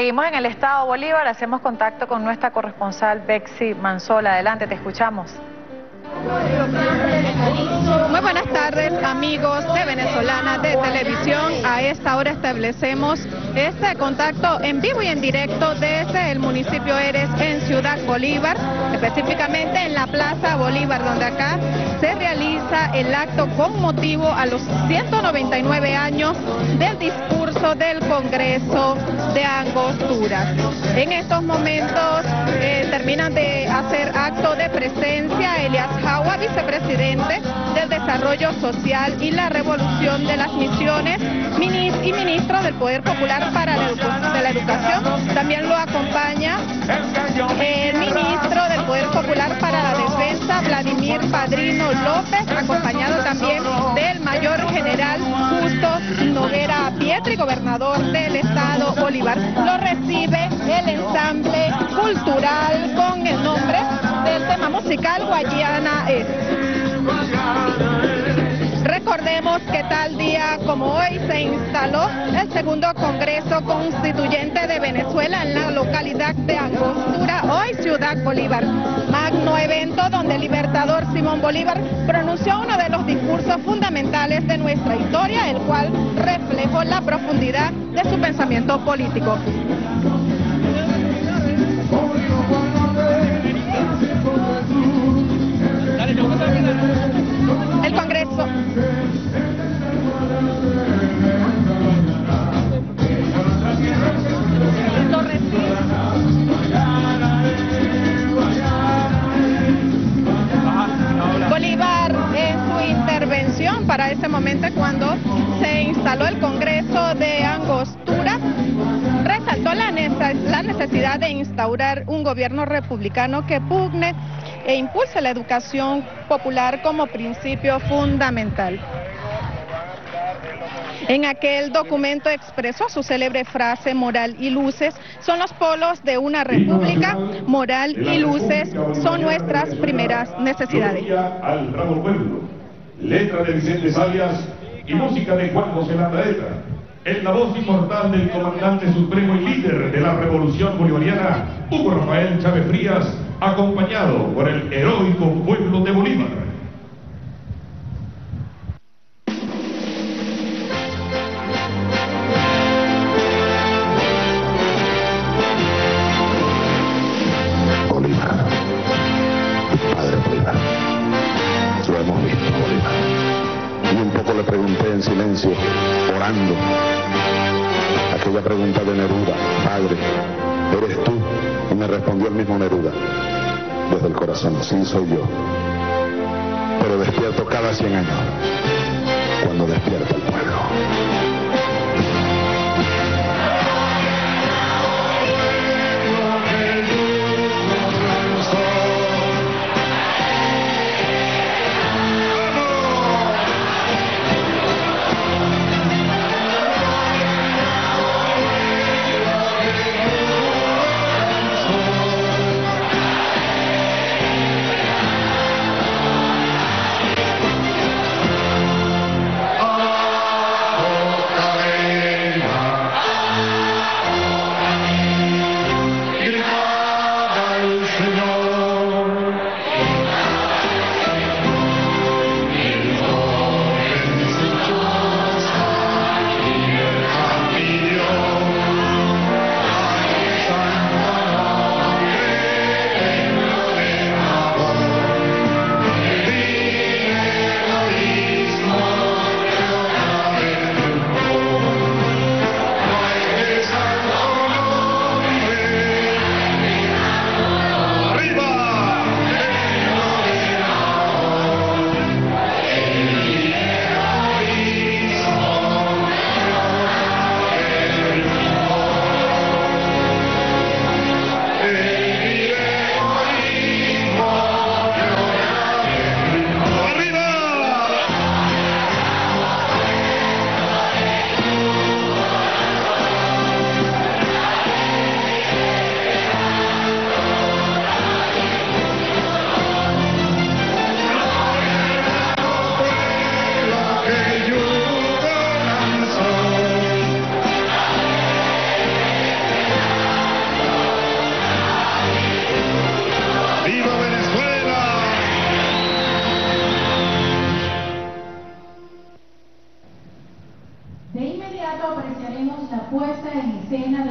Seguimos en el estado Bolívar, hacemos contacto con nuestra corresponsal Bexi Mansola. Adelante, te escuchamos. Muy buenas tardes, amigos de Venezolana de Televisión. A esta hora establecemos este contacto en vivo y en directo desde el municipio Eres en Ciudad Bolívar, específicamente en la Plaza Bolívar, donde acá se realiza el acto con motivo a los 199 años del discurso del Congreso de Angostura. En estos momentos terminan de hacer acto de presencia Elias Jaua, vicepresidente del Desarrollo Social y la Revolución de las Misiones, y ministro del Poder Popular para la Educación. También lo acompaña el ministro del Poder Popular para la Defensa, Vladimir Padrino López, acompañado también del mayor general Justo Noguera Pietri, gobernador del estado Bolívar. Lo recibe el ensamble cultural con el nombre del tema musical Guayana Es. Recordemos que tal día como hoy se instaló el segundo Congreso Constituyente de Venezuela en la localidad de Angostura, hoy Ciudad Bolívar. Magno evento donde el libertador Simón Bolívar pronunció uno de los discursos fundamentales de nuestra historia, el cual reflejó la profundidad de su pensamiento político. El Congreso. Bolívar, en su intervención para ese momento cuando se instaló el Congreso de Angostura, resaltó la necesidad de instaurar un gobierno republicano que pugne e impulse la educación popular como principio fundamental. En aquel documento expresó su célebre frase: moral y luces son los polos de una república, moral y luces son nuestras primeras necesidades. Al bravo pueblo, letra de Vicente Salias y música de Juan Germán Roscio, en la voz inmortal del comandante supremo y líder de la Revolución Bolivariana, Hugo Rafael Chávez Frías, acompañado por el heroico pueblo de Bolívar. Bolívar, tu padre Bolívar, lo hemos visto, Bolívar. Y un poco le pregunté en silencio, orando, aquella pregunta de Neruda: Padre, ¿eres tú? Y me respondió el mismo Neruda, desde el corazón: sí, soy yo, pero despierto cada 100 años, cuando despierta el pueblo.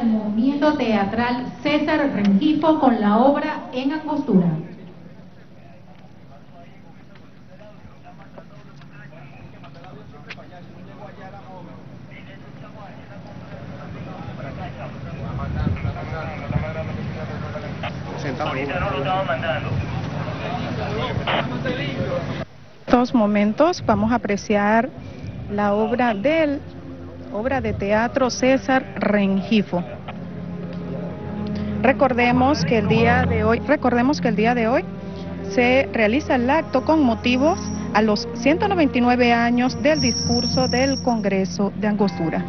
del movimiento teatral César Rengifo con la obra En Angostura. En estos momentos vamos a apreciar la obra de teatro César Rengifo. Recordemos que el día de hoy se realiza el acto con motivo a los 199 años del discurso del Congreso de Angostura.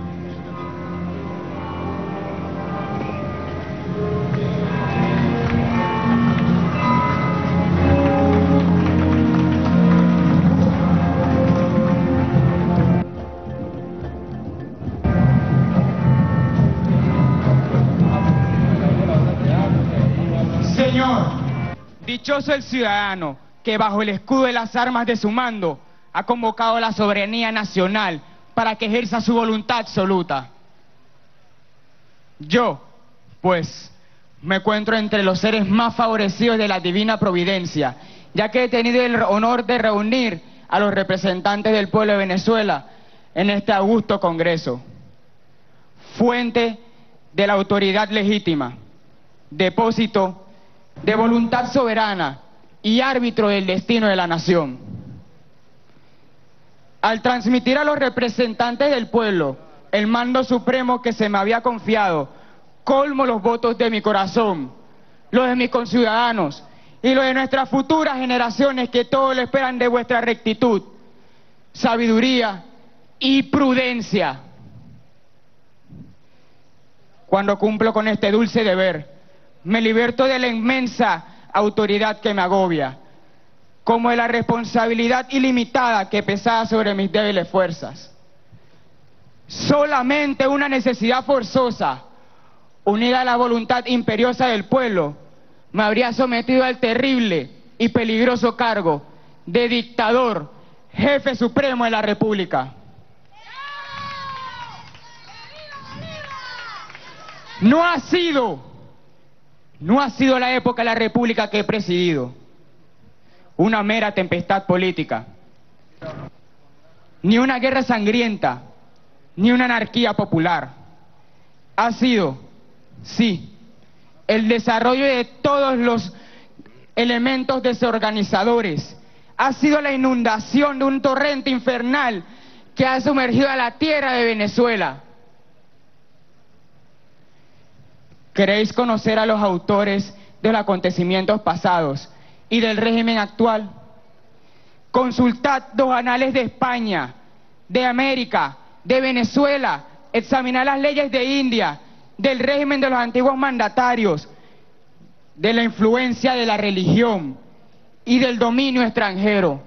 Dichoso el ciudadano que bajo el escudo de las armas de su mando ha convocado a la soberanía nacional para que ejerza su voluntad absoluta. Yo, pues, me encuentro entre los seres más favorecidos de la divina providencia, ya que he tenido el honor de reunir a los representantes del pueblo de Venezuela en este augusto Congreso, fuente de la autoridad legítima, depósito de voluntad soberana y árbitro del destino de la nación. Al transmitir a los representantes del pueblo el mando supremo que se me había confiado, colmo los votos de mi corazón, los de mis conciudadanos y los de nuestras futuras generaciones, que todo lo esperan de vuestra rectitud, sabiduría y prudencia. Cuando cumplo con este dulce deber, me liberto de la inmensa autoridad que me agobia, como de la responsabilidad ilimitada que pesaba sobre mis débiles fuerzas. Solamente una necesidad forzosa, unida a la voluntad imperiosa del pueblo, me habría sometido al terrible y peligroso cargo de dictador, jefe supremo de la República. No ha sido la época de la República que he presidido una mera tempestad política, ni una guerra sangrienta, ni una anarquía popular. Ha sido, sí, el desarrollo de todos los elementos desorganizadores. Ha sido la inundación de un torrente infernal que ha sumergido a la tierra de Venezuela. ¿Queréis conocer a los autores de los acontecimientos pasados y del régimen actual? Consultad los anales de España, de América, de Venezuela, examinad las leyes de India, del régimen de los antiguos mandatarios, de la influencia de la religión y del dominio extranjero.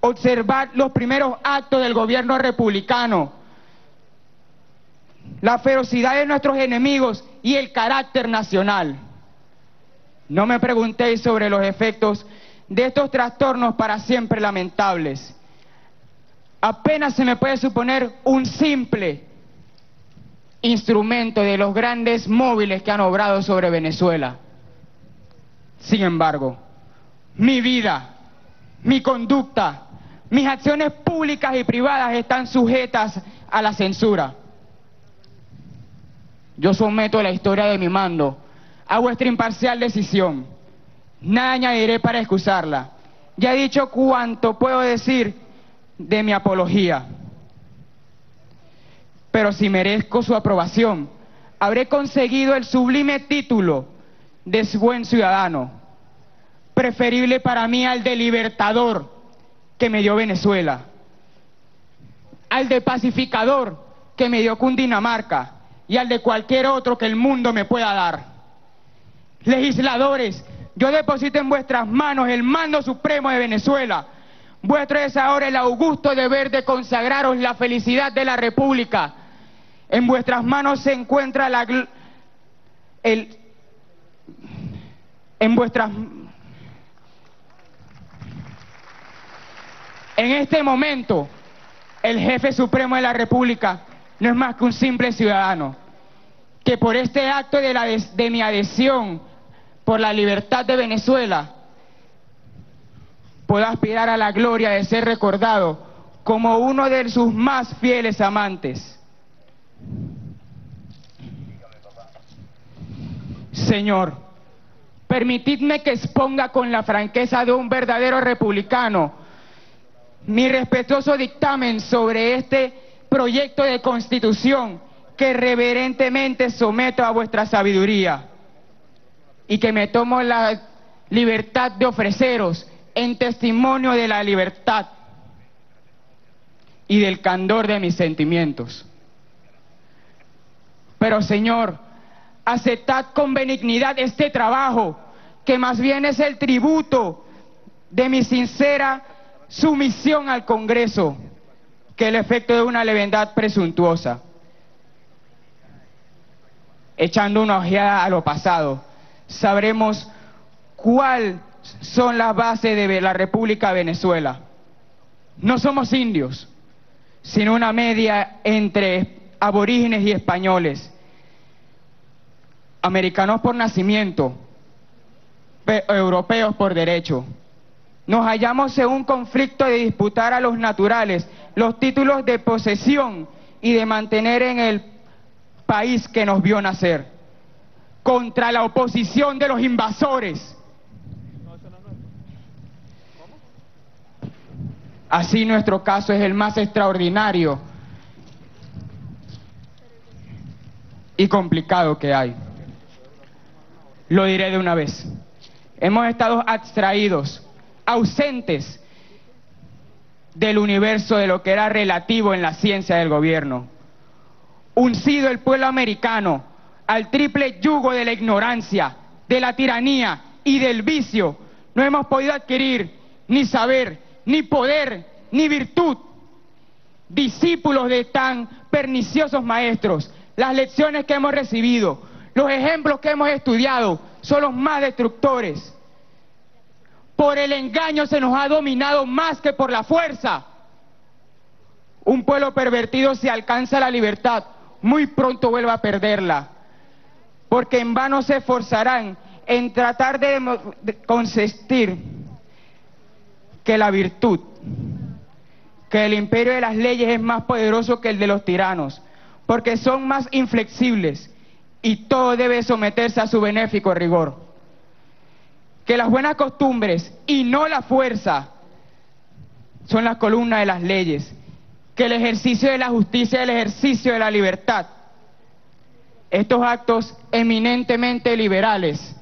Observad los primeros actos del gobierno republicano, la ferocidad de nuestros enemigos y el carácter nacional. No me preguntéis sobre los efectos de estos trastornos para siempre lamentables. Apenas se me puede suponer un simple instrumento de los grandes móviles que han obrado sobre Venezuela. Sin embargo, mi vida, mi conducta, mis acciones públicas y privadas están sujetas a la censura. Yo someto la historia de mi mando a vuestra imparcial decisión. Nada añadiré para excusarla. Ya he dicho cuanto puedo decir de mi apología. Pero si merezco su aprobación, habré conseguido el sublime título de buen ciudadano, preferible para mí al de libertador que me dio Venezuela, al de pacificador que me dio Cundinamarca, y al de cualquier otro que el mundo me pueda dar. Legisladores, yo deposito en vuestras manos el mando supremo de Venezuela. Vuestro es ahora el augusto deber de consagraros la felicidad de la República. En vuestras manos se encuentra En este momento, el jefe supremo de la República no es más que un simple ciudadano, que por este acto de mi adhesión por la libertad de Venezuela puedo aspirar a la gloria de ser recordado como uno de sus más fieles amantes. Señor, permitidme que exponga con la franqueza de un verdadero republicano mi respetuoso dictamen sobre este proyecto de Constitución que reverentemente someto a vuestra sabiduría y que me tomo la libertad de ofreceros en testimonio de la libertad y del candor de mis sentimientos. Pero, Señor, aceptad con benignidad este trabajo, que más bien es el tributo de mi sincera sumisión al Congreso, que el efecto de una levedad presuntuosa. Echando una ojeada a lo pasado, sabremos cuáles son las bases de la República Venezuela. No somos indios, sino una media entre aborígenes y españoles, americanos por nacimiento, europeos por derecho. Nos hallamos en un conflicto de disputar a los naturales los títulos de posesión y de mantener en el país que nos vio nacer, contra la oposición de los invasores. Así nuestro caso es el más extraordinario y complicado que hay. Lo diré de una vez. Hemos estado abstraídos, ausentes del universo de lo que era relativo en la ciencia del gobierno. Uncido el pueblo americano al triple yugo de la ignorancia, de la tiranía y del vicio, no hemos podido adquirir ni saber, ni poder, ni virtud. Discípulos de tan perniciosos maestros, las lecciones que hemos recibido, los ejemplos que hemos estudiado son los más destructores. Por el engaño se nos ha dominado más que por la fuerza. Un pueblo pervertido, si alcanza la libertad, muy pronto vuelve a perderla, porque en vano se esforzarán en tratar de consistir que la virtud, que el imperio de las leyes es más poderoso que el de los tiranos, porque son más inflexibles, y todo debe someterse a su benéfico rigor. Que las buenas costumbres y no la fuerza son las columnas de las leyes. Que el ejercicio de la justicia es el ejercicio de la libertad. Estos actos eminentemente liberales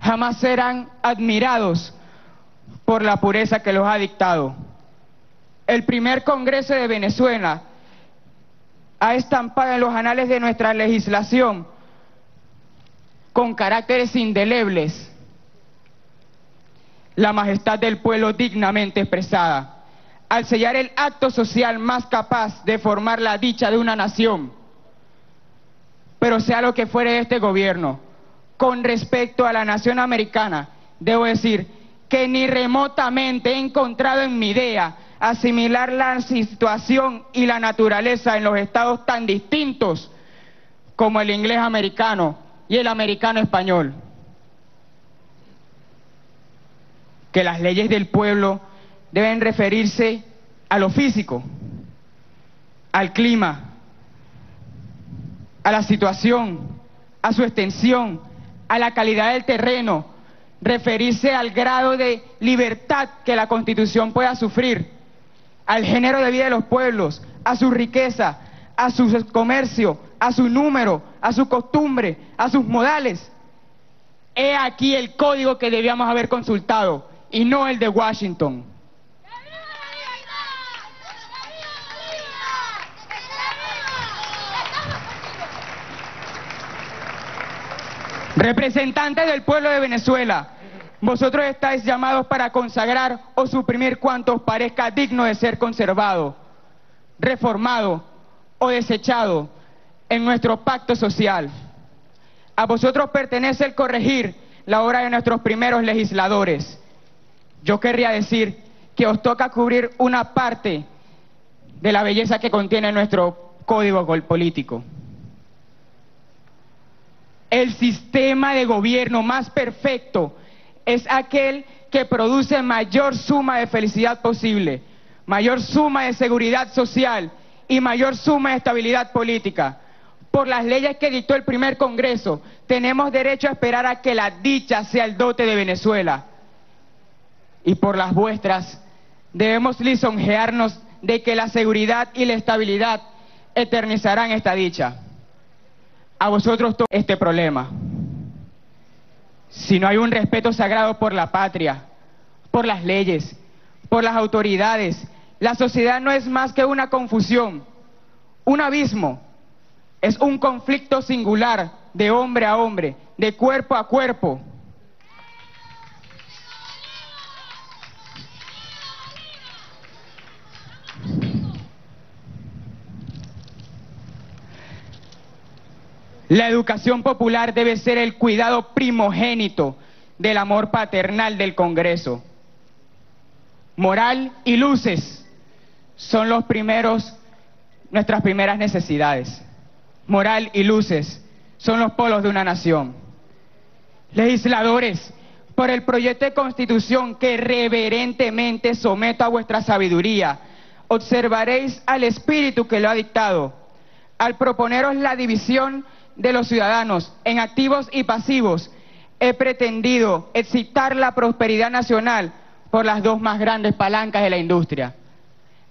jamás serán admirados por la pureza que los ha dictado. El primer Congreso de Venezuela ha estampado en los anales de nuestra legislación con caracteres indelebles la majestad del pueblo dignamente expresada, al sellar el acto social más capaz de formar la dicha de una nación. Pero sea lo que fuere este gobierno, con respecto a la nación americana, debo decir que ni remotamente he encontrado en mi idea asimilar la situación y la naturaleza en los estados tan distintos como el inglés americano y el americano español. Que las leyes del pueblo deben referirse a lo físico, al clima, a la situación, a su extensión, a la calidad del terreno, referirse al grado de libertad que la Constitución pueda sufrir, al género de vida de los pueblos, a su riqueza, a su comercio, a su número, a su costumbre, a sus modales. He aquí el código que debíamos haber consultado, y no el de Washington. Representantes del pueblo de Venezuela, vosotros estáis llamados para consagrar o suprimir cuantos parezca digno de ser conservado, reformado o desechado en nuestro pacto social. A vosotros pertenece el corregir la obra de nuestros primeros legisladores. Yo querría decir que os toca cubrir una parte de la belleza que contiene nuestro código político. El sistema de gobierno más perfecto es aquel que produce mayor suma de felicidad posible, mayor suma de seguridad social y mayor suma de estabilidad política. Por las leyes que dictó el primer Congreso, tenemos derecho a esperar a que la dicha sea el dote de Venezuela. Y por las vuestras, debemos lisonjearnos de que la seguridad y la estabilidad eternizarán esta dicha. A vosotros todo este problema. Si no hay un respeto sagrado por la patria, por las leyes, por las autoridades, la sociedad no es más que una confusión, un abismo. Es un conflicto singular de hombre a hombre, de cuerpo a cuerpo. La educación popular debe ser el cuidado primogénito del amor paternal del Congreso. Moral y luces son nuestras primeras necesidades. Moral y luces son los polos de una nación. Legisladores, por el proyecto de Constitución que reverentemente someto a vuestra sabiduría, observaréis al espíritu que lo ha dictado, al proponeros la división de los ciudadanos en activos y pasivos. He pretendido excitar la prosperidad nacional por las dos más grandes palancas de la industria,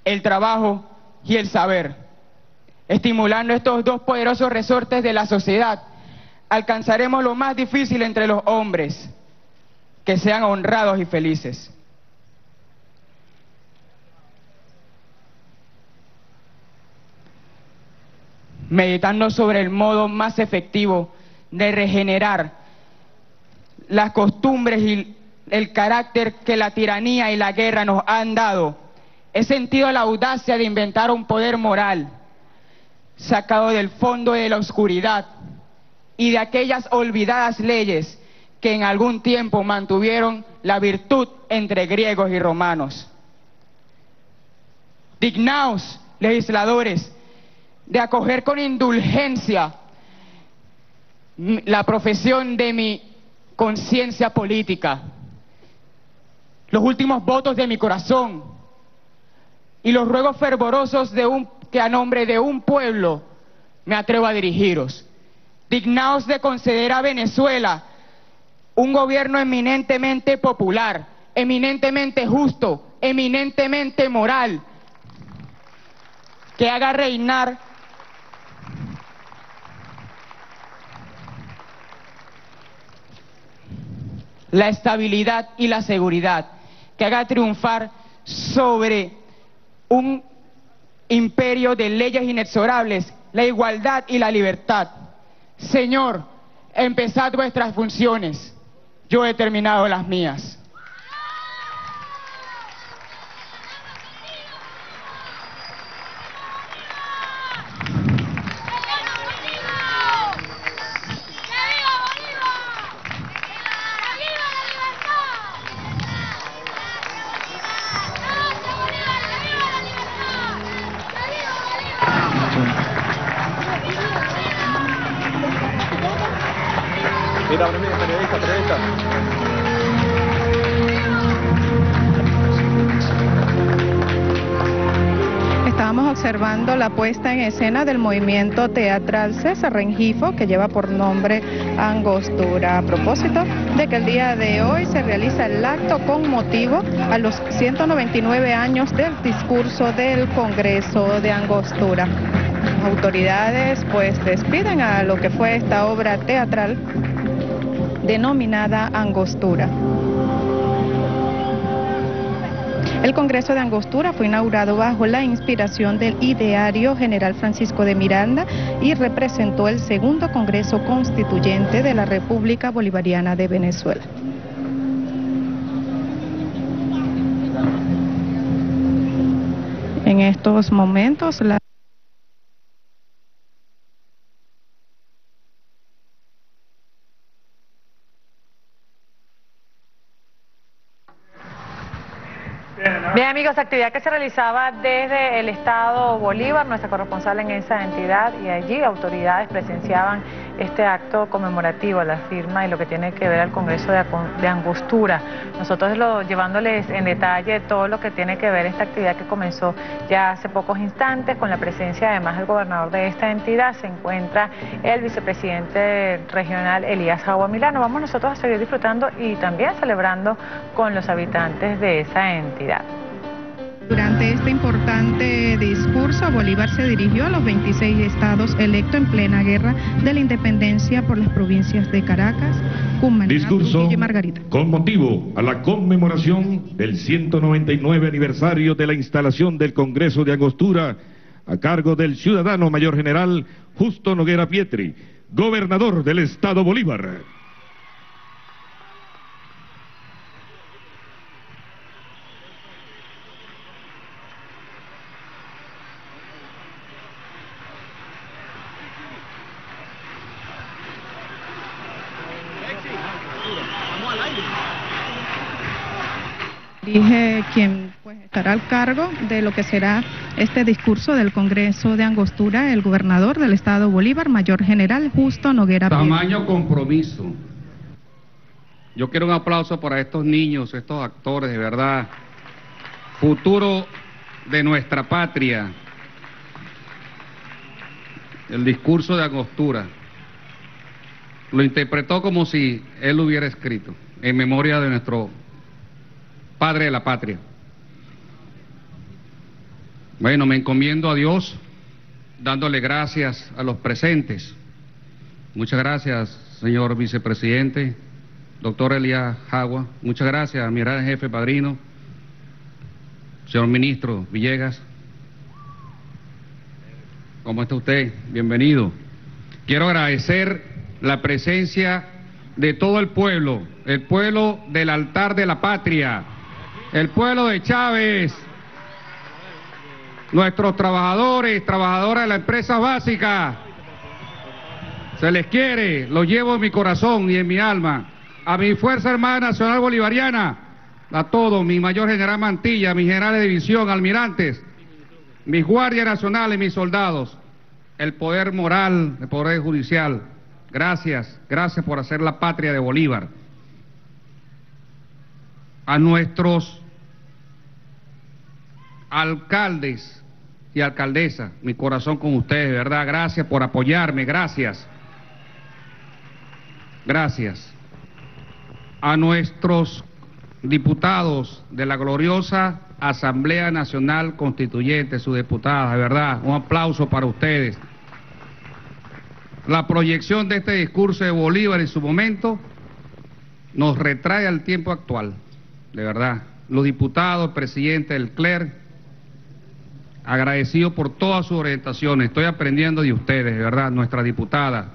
el trabajo y el saber. Estimulando estos dos poderosos resortes de la sociedad, alcanzaremos lo más difícil entre los hombres, que sean honrados y felices. Meditando sobre el modo más efectivo de regenerar las costumbres y el carácter que la tiranía y la guerra nos han dado, he sentido la audacia de inventar un poder moral, sacado del fondo de la oscuridad y de aquellas olvidadas leyes que en algún tiempo mantuvieron la virtud entre griegos y romanos. Dignaos, legisladores, de acoger con indulgencia la profesión de mi conciencia política, los últimos votos de mi corazón y los ruegos fervorosos que a nombre de un pueblo me atrevo a dirigiros. Dignaos de conceder a Venezuela un gobierno eminentemente popular, eminentemente justo, eminentemente moral, que haga reinar la estabilidad y la seguridad, que haga triunfar sobre un imperio de leyes inexorables la igualdad y la libertad. Señor, empezad vuestras funciones, yo he terminado las mías. Observando la puesta en escena del movimiento teatral César Rengifo, que lleva por nombre Angostura, a propósito de que el día de hoy se realiza el acto con motivo a los 199 años del discurso del Congreso de Angostura. Las autoridades pues despiden a lo que fue esta obra teatral denominada Angostura. El Congreso de Angostura fue inaugurado bajo la inspiración del ideario general Francisco de Miranda y representó el segundo Congreso Constituyente de la República Bolivariana de Venezuela. En estos momentos la actividad que se realizaba desde el estado Bolívar, nuestra corresponsal en esa entidad, y allí autoridades presenciaban este acto conmemorativo a la firma y lo que tiene que ver al Congreso de Angostura. Nosotros llevándoles en detalle todo lo que tiene que ver esta actividad que comenzó ya hace pocos instantes, con la presencia además del gobernador de esta entidad. Se encuentra el vicepresidente regional Elias Jaua. Vamos nosotros a seguir disfrutando y también celebrando con los habitantes de esa entidad. Durante este importante discurso, Bolívar se dirigió a los 26 estados electos en plena guerra de la independencia por las provincias de Caracas, Cumaná, Discurso y Margarita. Con motivo a la conmemoración del 199 aniversario de la instalación del Congreso de Angostura, a cargo del ciudadano mayor general Justo Noguera Pietri, gobernador del estado Bolívar. Dije quien pues, estará al cargo de lo que será este discurso del Congreso de Angostura, el gobernador del estado Bolívar, mayor general Justo Noguera Pietri. Tamaño compromiso. Yo quiero un aplauso para estos niños, estos actores, de verdad. Futuro de nuestra patria. El discurso de Angostura. Lo interpretó como si él lo hubiera escrito, en memoria de nuestro padre de la patria. Bueno, me encomiendo a Dios, dándole gracias a los presentes. Muchas gracias, señor vicepresidente, doctor Elias Jaua. Muchas gracias, admirable jefe Padrino, señor ministro Villegas. ¿Cómo está usted? Bienvenido. Quiero agradecer la presencia de todo el pueblo del altar de la patria. El pueblo de Chávez, nuestros trabajadores, trabajadoras de la empresa básica, se les quiere, los llevo en mi corazón y en mi alma. A mi Fuerza Armada Nacional Bolivariana, a todos, mi mayor general Montilla, mis generales de división, almirantes, mis guardias nacionales, mis soldados, el poder moral, el poder judicial. Gracias, gracias por hacer la patria de Bolívar. A nuestros alcaldes y alcaldesas, mi corazón con ustedes, ¿verdad? Gracias por apoyarme, gracias. Gracias. A nuestros diputados de la gloriosa Asamblea Nacional Constituyente, sus diputadas, de verdad, un aplauso para ustedes. La proyección de este discurso de Bolívar en su momento nos retrae al tiempo actual. De verdad, los diputados, el presidente del CLER, agradecido por todas sus orientaciones. Estoy aprendiendo de ustedes, de verdad, nuestra diputada.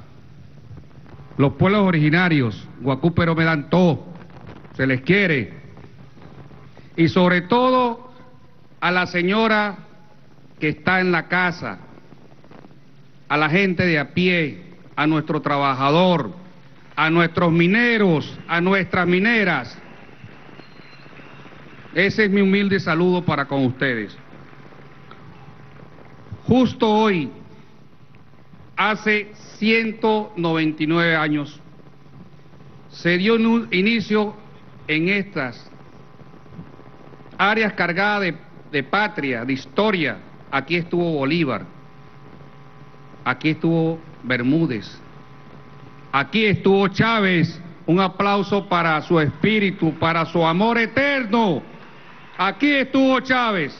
Los pueblos originarios, Guacúpero Medantó, se les quiere. Y sobre todo a la señora que está en la casa, a la gente de a pie, a nuestro trabajador, a nuestros mineros, a nuestras mineras. Ese es mi humilde saludo para con ustedes. Justo hoy, hace 199 años, se dio un inicio en estas áreas cargadas de patria, de historia. Aquí estuvo Bolívar, aquí estuvo Bermúdez, aquí estuvo Chávez. Un aplauso para su espíritu, para su amor eterno. Aquí estuvo Chávez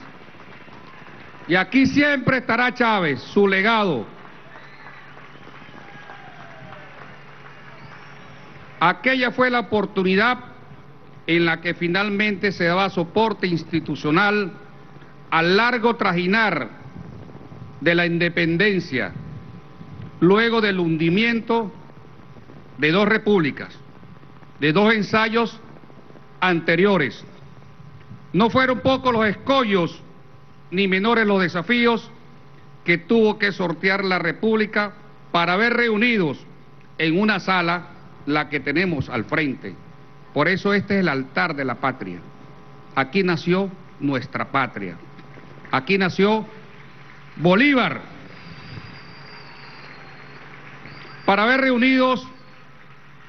y aquí siempre estará Chávez, su legado. Aquella fue la oportunidad en la que finalmente se daba soporte institucional al largo trajinar de la independencia, luego del hundimiento de dos repúblicas, de dos ensayos anteriores. No fueron pocos los escollos, ni menores los desafíos que tuvo que sortear la República para ver reunidos en una sala la que tenemos al frente. Por eso este es el altar de la patria. Aquí nació nuestra patria. Aquí nació Bolívar. para ver reunidos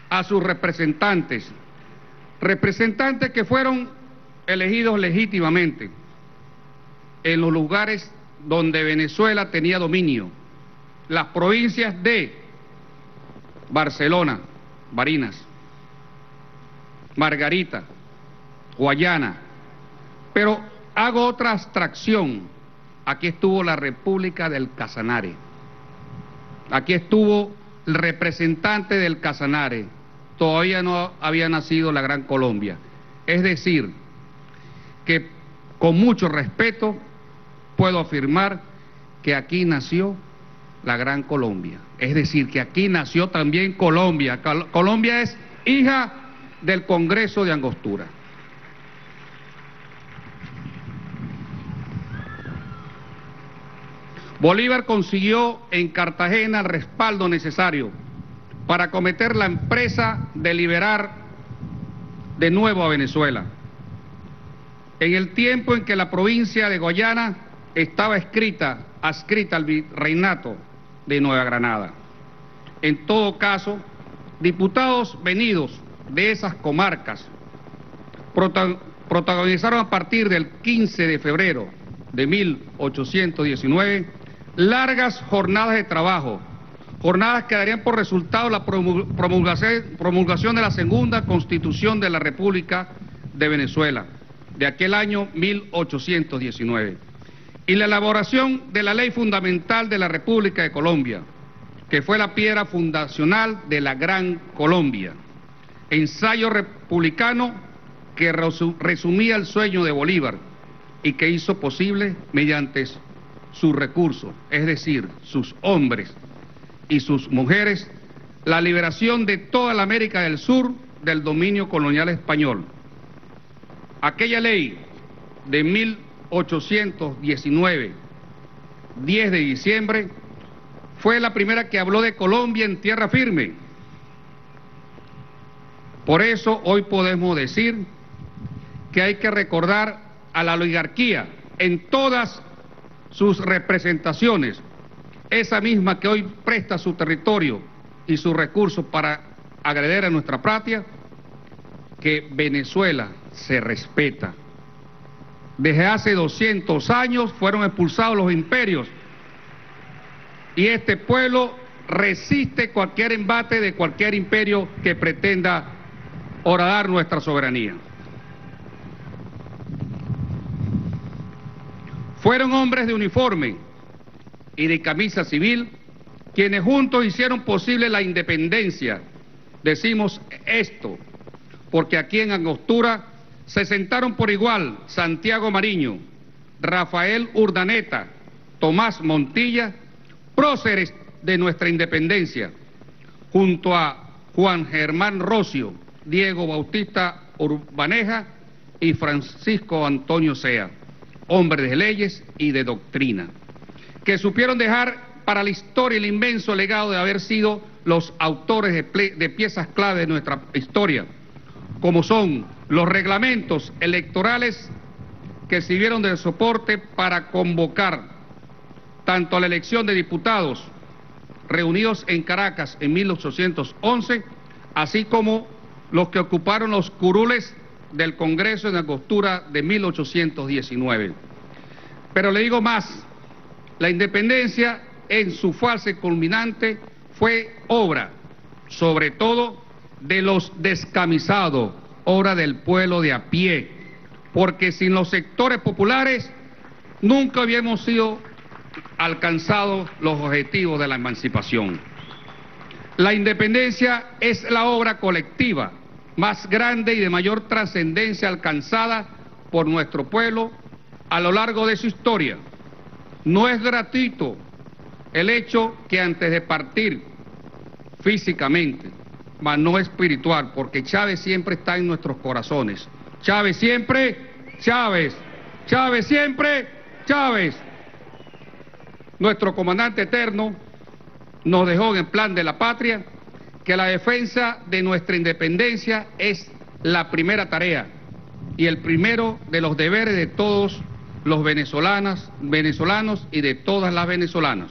a sus representantes, representantes que fueron elegidos legítimamente en los lugares donde Venezuela tenía dominio, las provincias de Barcelona, Barinas, Margarita, Guayana, pero hago otra abstracción. Aquí estuvo la República del Casanare, aquí estuvo el representante del Casanare, todavía no había nacido la Gran Colombia. Es decir, que con mucho respeto puedo afirmar que aquí nació la Gran Colombia, es decir, que aquí nació también Colombia. Colombia es hija del Congreso de Angostura. Bolívar consiguió en Cartagena el respaldo necesario para acometer la empresa de liberar de nuevo a Venezuela. En el tiempo en que la provincia de Guayana estaba adscrita al virreinato de Nueva Granada. En todo caso, diputados venidos de esas comarcas protagonizaron a partir del 15 de febrero de 1819... largas jornadas de trabajo, jornadas que darían por resultado la promulgación de la segunda Constitución de la República de Venezuela, de aquel año 1819... y la elaboración de la Ley Fundamental de la República de Colombia, que fue la piedra fundacional de la Gran Colombia, ensayo republicano que resumía el sueño de Bolívar y que hizo posible mediante sus recursos, es decir, sus hombres y sus mujeres, la liberación de toda la América del Sur del dominio colonial español. Aquella ley de 1819, 10 de diciembre, fue la primera que habló de Colombia en tierra firme. Por eso hoy podemos decir que hay que recordar a la oligarquía en todas sus representaciones, esa misma que hoy presta su territorio y sus recursos para agredir a nuestra patria, que Venezuela se respeta. Desde hace 200 años fueron expulsados los imperios y este pueblo resiste cualquier embate de cualquier imperio que pretenda horadar nuestra soberanía. Fueron hombres de uniforme y de camisa civil quienes juntos hicieron posible la independencia. Decimos esto porque aquí en Angostura se sentaron por igual Santiago Mariño, Rafael Urdaneta, Tomás Montilla, próceres de nuestra independencia, junto a Juan Germán Roscio, Diego Bautista Urbaneja y Francisco Antonio Sea, hombres de leyes y de doctrina, que supieron dejar para la historia el inmenso legado de haber sido los autores de piezas clave de nuestra historia, como son los reglamentos electorales que sirvieron de soporte para convocar tanto a la elección de diputados reunidos en Caracas en 1811, así como los que ocuparon los curules del Congreso de Angostura de 1819. Pero le digo más, la independencia en su fase culminante fue obra, sobre todo, de los descamisados, obra del pueblo de a pie, porque sin los sectores populares nunca habíamos sido alcanzados los objetivos de la emancipación. La independencia es la obra colectiva más grande y de mayor trascendencia alcanzada por nuestro pueblo a lo largo de su historia. No es gratuito el hecho que antes de partir físicamente, mas no espiritual, porque Chávez siempre está en nuestros corazones. Chávez siempre, Chávez, Chávez siempre, Chávez. Nuestro comandante eterno nos dejó en el plan de la patria que la defensa de nuestra independencia es la primera tarea y el primero de los deberes de todos los venezolanos y de todas las venezolanas.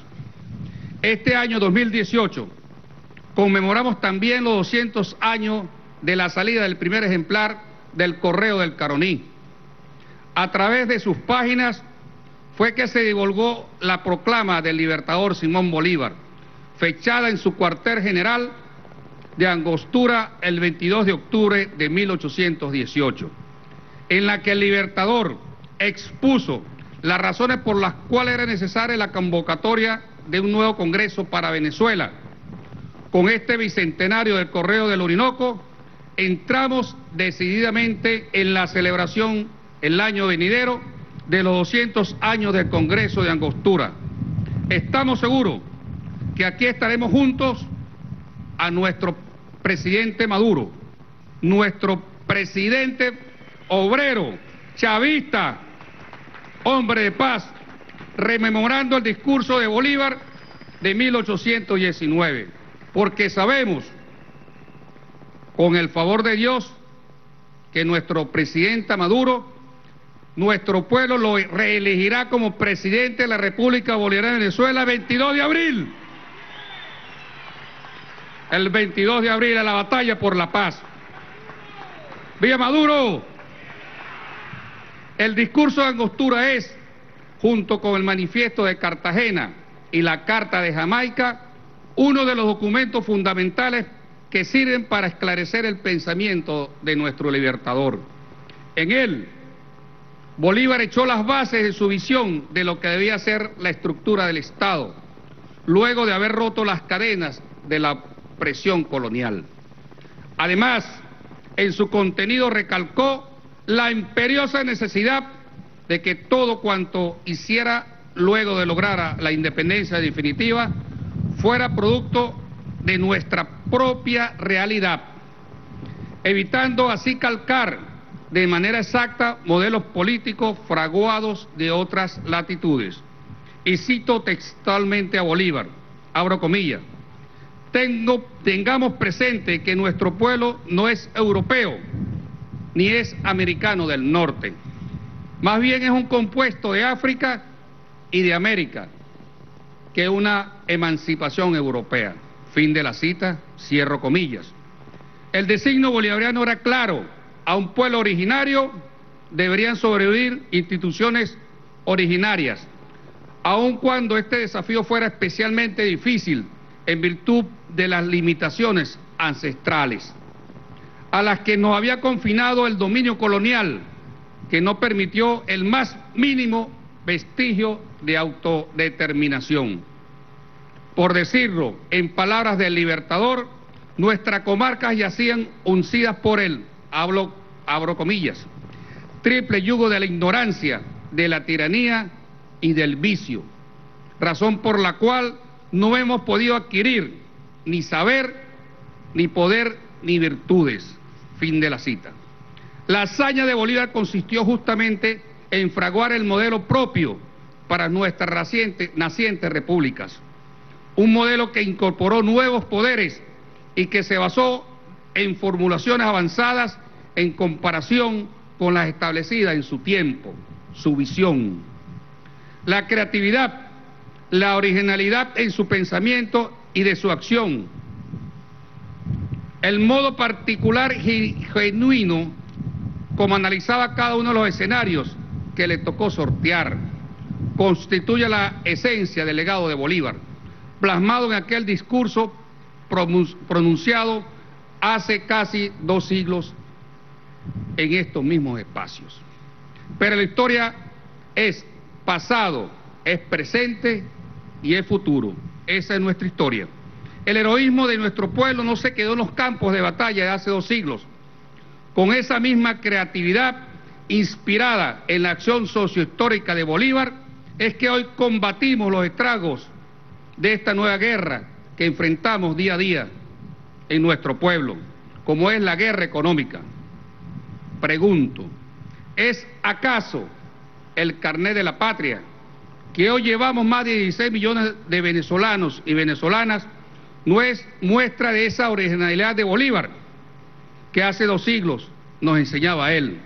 Este año 2018 Conmemoramos también los 200 años de la salida del primer ejemplar del Correo del Caroní. A través de sus páginas fue que se divulgó la proclama del libertador Simón Bolívar, fechada en su cuartel general de Angostura el 22 de octubre de 1818, en la que el libertador expuso las razones por las cuales era necesaria la convocatoria de un nuevo Congreso para Venezuela. Con este bicentenario del Correo del Orinoco, entramos decididamente en la celebración el año venidero de los 200 años del Congreso de Angostura. Estamos seguros que aquí estaremos juntos a nuestro presidente Maduro, nuestro presidente obrero, chavista, hombre de paz, rememorando el discurso de Bolívar de 1819, porque sabemos, con el favor de Dios, que nuestro presidente Maduro, nuestro pueblo lo reelegirá como presidente de la República Bolivariana de Venezuela el 22 de abril. El 22 de abril a la batalla por la paz. ¡Viva Maduro! El discurso de Angostura es, junto con el manifiesto de Cartagena y la Carta de Jamaica, uno de los documentos fundamentales que sirven para esclarecer el pensamiento de nuestro libertador. En él, Bolívar echó las bases de su visión de lo que debía ser la estructura del Estado, luego de haber roto las cadenas de la presión colonial. Además, en su contenido recalcó la imperiosa necesidad de que todo cuanto hiciera luego de lograr la independencia definitiva fuera producto de nuestra propia realidad, evitando así calcar de manera exacta modelos políticos fraguados de otras latitudes. Y cito textualmente a Bolívar, abro comillas: Tengamos presente que nuestro pueblo no es europeo ni es americano del norte, más bien es un compuesto de África y de América que una emancipación europea. Fin de la cita, cierro comillas. El designio bolivariano era claro: a un pueblo originario deberían sobrevivir instituciones originarias, aun cuando este desafío fuera especialmente difícil en virtud de las limitaciones ancestrales a las que nos había confinado el dominio colonial, que no permitió el más mínimo vestigio de autodeterminación. Por decirlo en palabras del libertador, nuestras comarcas yacían uncidas por él, abro comillas, triple yugo de la ignorancia, de la tiranía y del vicio, razón por la cual no hemos podido adquirir ni saber, ni poder, ni virtudes. Fin de la cita. La hazaña de Bolívar consistió justamente en fraguar el modelo propio para nuestras nacientes repúblicas, un modelo que incorporó nuevos poderes y que se basó en formulaciones avanzadas en comparación con las establecidas en su tiempo, su visión. La creatividad, la originalidad en su pensamiento y de su acción, el modo particular y genuino como analizaba cada uno de los escenarios que le tocó sortear, constituye la esencia del legado de Bolívar, plasmado en aquel discurso pronunciado hace casi 2 siglos en estos mismos espacios. Pero la historia es pasado, es presente y es futuro. Esa es nuestra historia. El heroísmo de nuestro pueblo no se quedó en los campos de batalla de hace 2 siglos. Con esa misma creatividad inspirada en la acción sociohistórica de Bolívar, es que hoy combatimos los estragos de esta nueva guerra que enfrentamos día a día en nuestro pueblo, como es la guerra económica. Pregunto, ¿es acaso el carnet de la patria que hoy llevamos más de 16 millones de venezolanos y venezolanas, no es muestra de esa originalidad de Bolívar, que hace 2 siglos nos enseñaba él?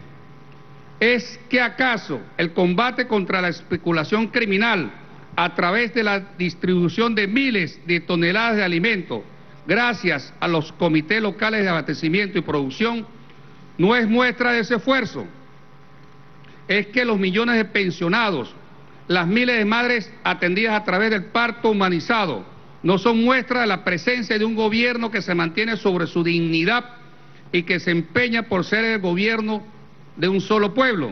¿Es que acaso el combate contra la especulación criminal a través de la distribución de miles de toneladas de alimentos gracias a los comités locales de abastecimiento y producción, no es muestra de ese esfuerzo. Es que los millones de pensionados, las miles de madres atendidas a través del parto humanizado, no son muestra de la presencia de un gobierno que se mantiene sobre su dignidad y que se empeña por ser el gobierno de un solo pueblo.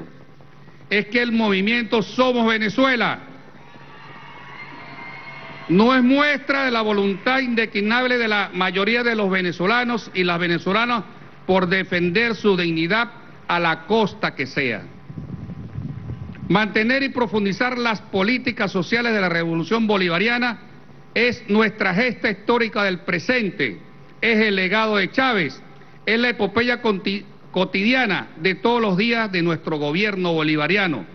Es que el movimiento Somos Venezuela no es muestra de la voluntad indeclinable de la mayoría de los venezolanos y las venezolanas por defender su dignidad a la costa que sea. Mantener y profundizar las políticas sociales de la Revolución Bolivariana es nuestra gesta histórica del presente, es el legado de Chávez, es la epopeya cotidiana de todos los días de nuestro gobierno bolivariano.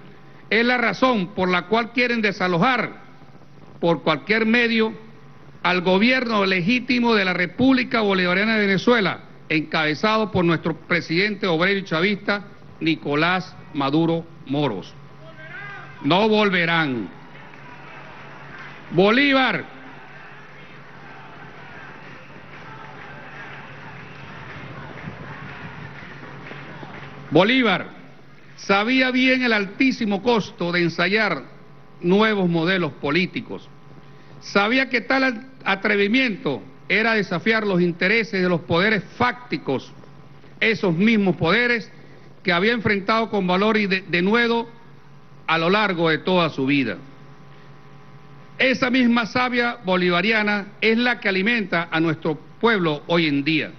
Es la razón por la cual quieren desalojar por cualquier medio al gobierno legítimo de la República Bolivariana de Venezuela, encabezado por nuestro presidente obrero y chavista Nicolás Maduro Moros. No volverán. Bolívar, sabía bien el altísimo costo de ensayar nuevos modelos políticos. Sabía que tal atrevimiento era desafiar los intereses de los poderes fácticos, esos mismos poderes que había enfrentado con valor y denuedo a lo largo de toda su vida. Esa misma savia bolivariana es la que alimenta a nuestro pueblo hoy en día.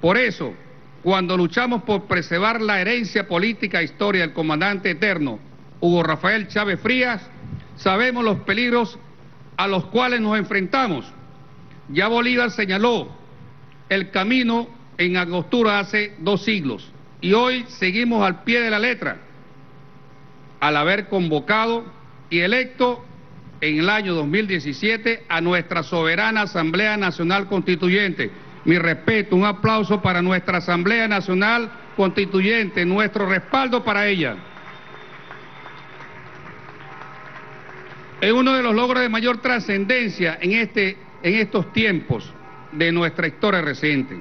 Por eso, cuando luchamos por preservar la herencia política e historia del comandante eterno Hugo Rafael Chávez Frías, sabemos los peligros a los cuales nos enfrentamos. Ya Bolívar señaló el camino en Angostura hace 2 siglos y hoy seguimos al pie de la letra, al haber convocado y electo en el año 2017 a nuestra soberana Asamblea Nacional Constituyente. Mi respeto, un aplauso para nuestra Asamblea Nacional Constituyente, nuestro respaldo para ella. Es uno de los logros de mayor trascendencia en estos tiempos de nuestra historia reciente.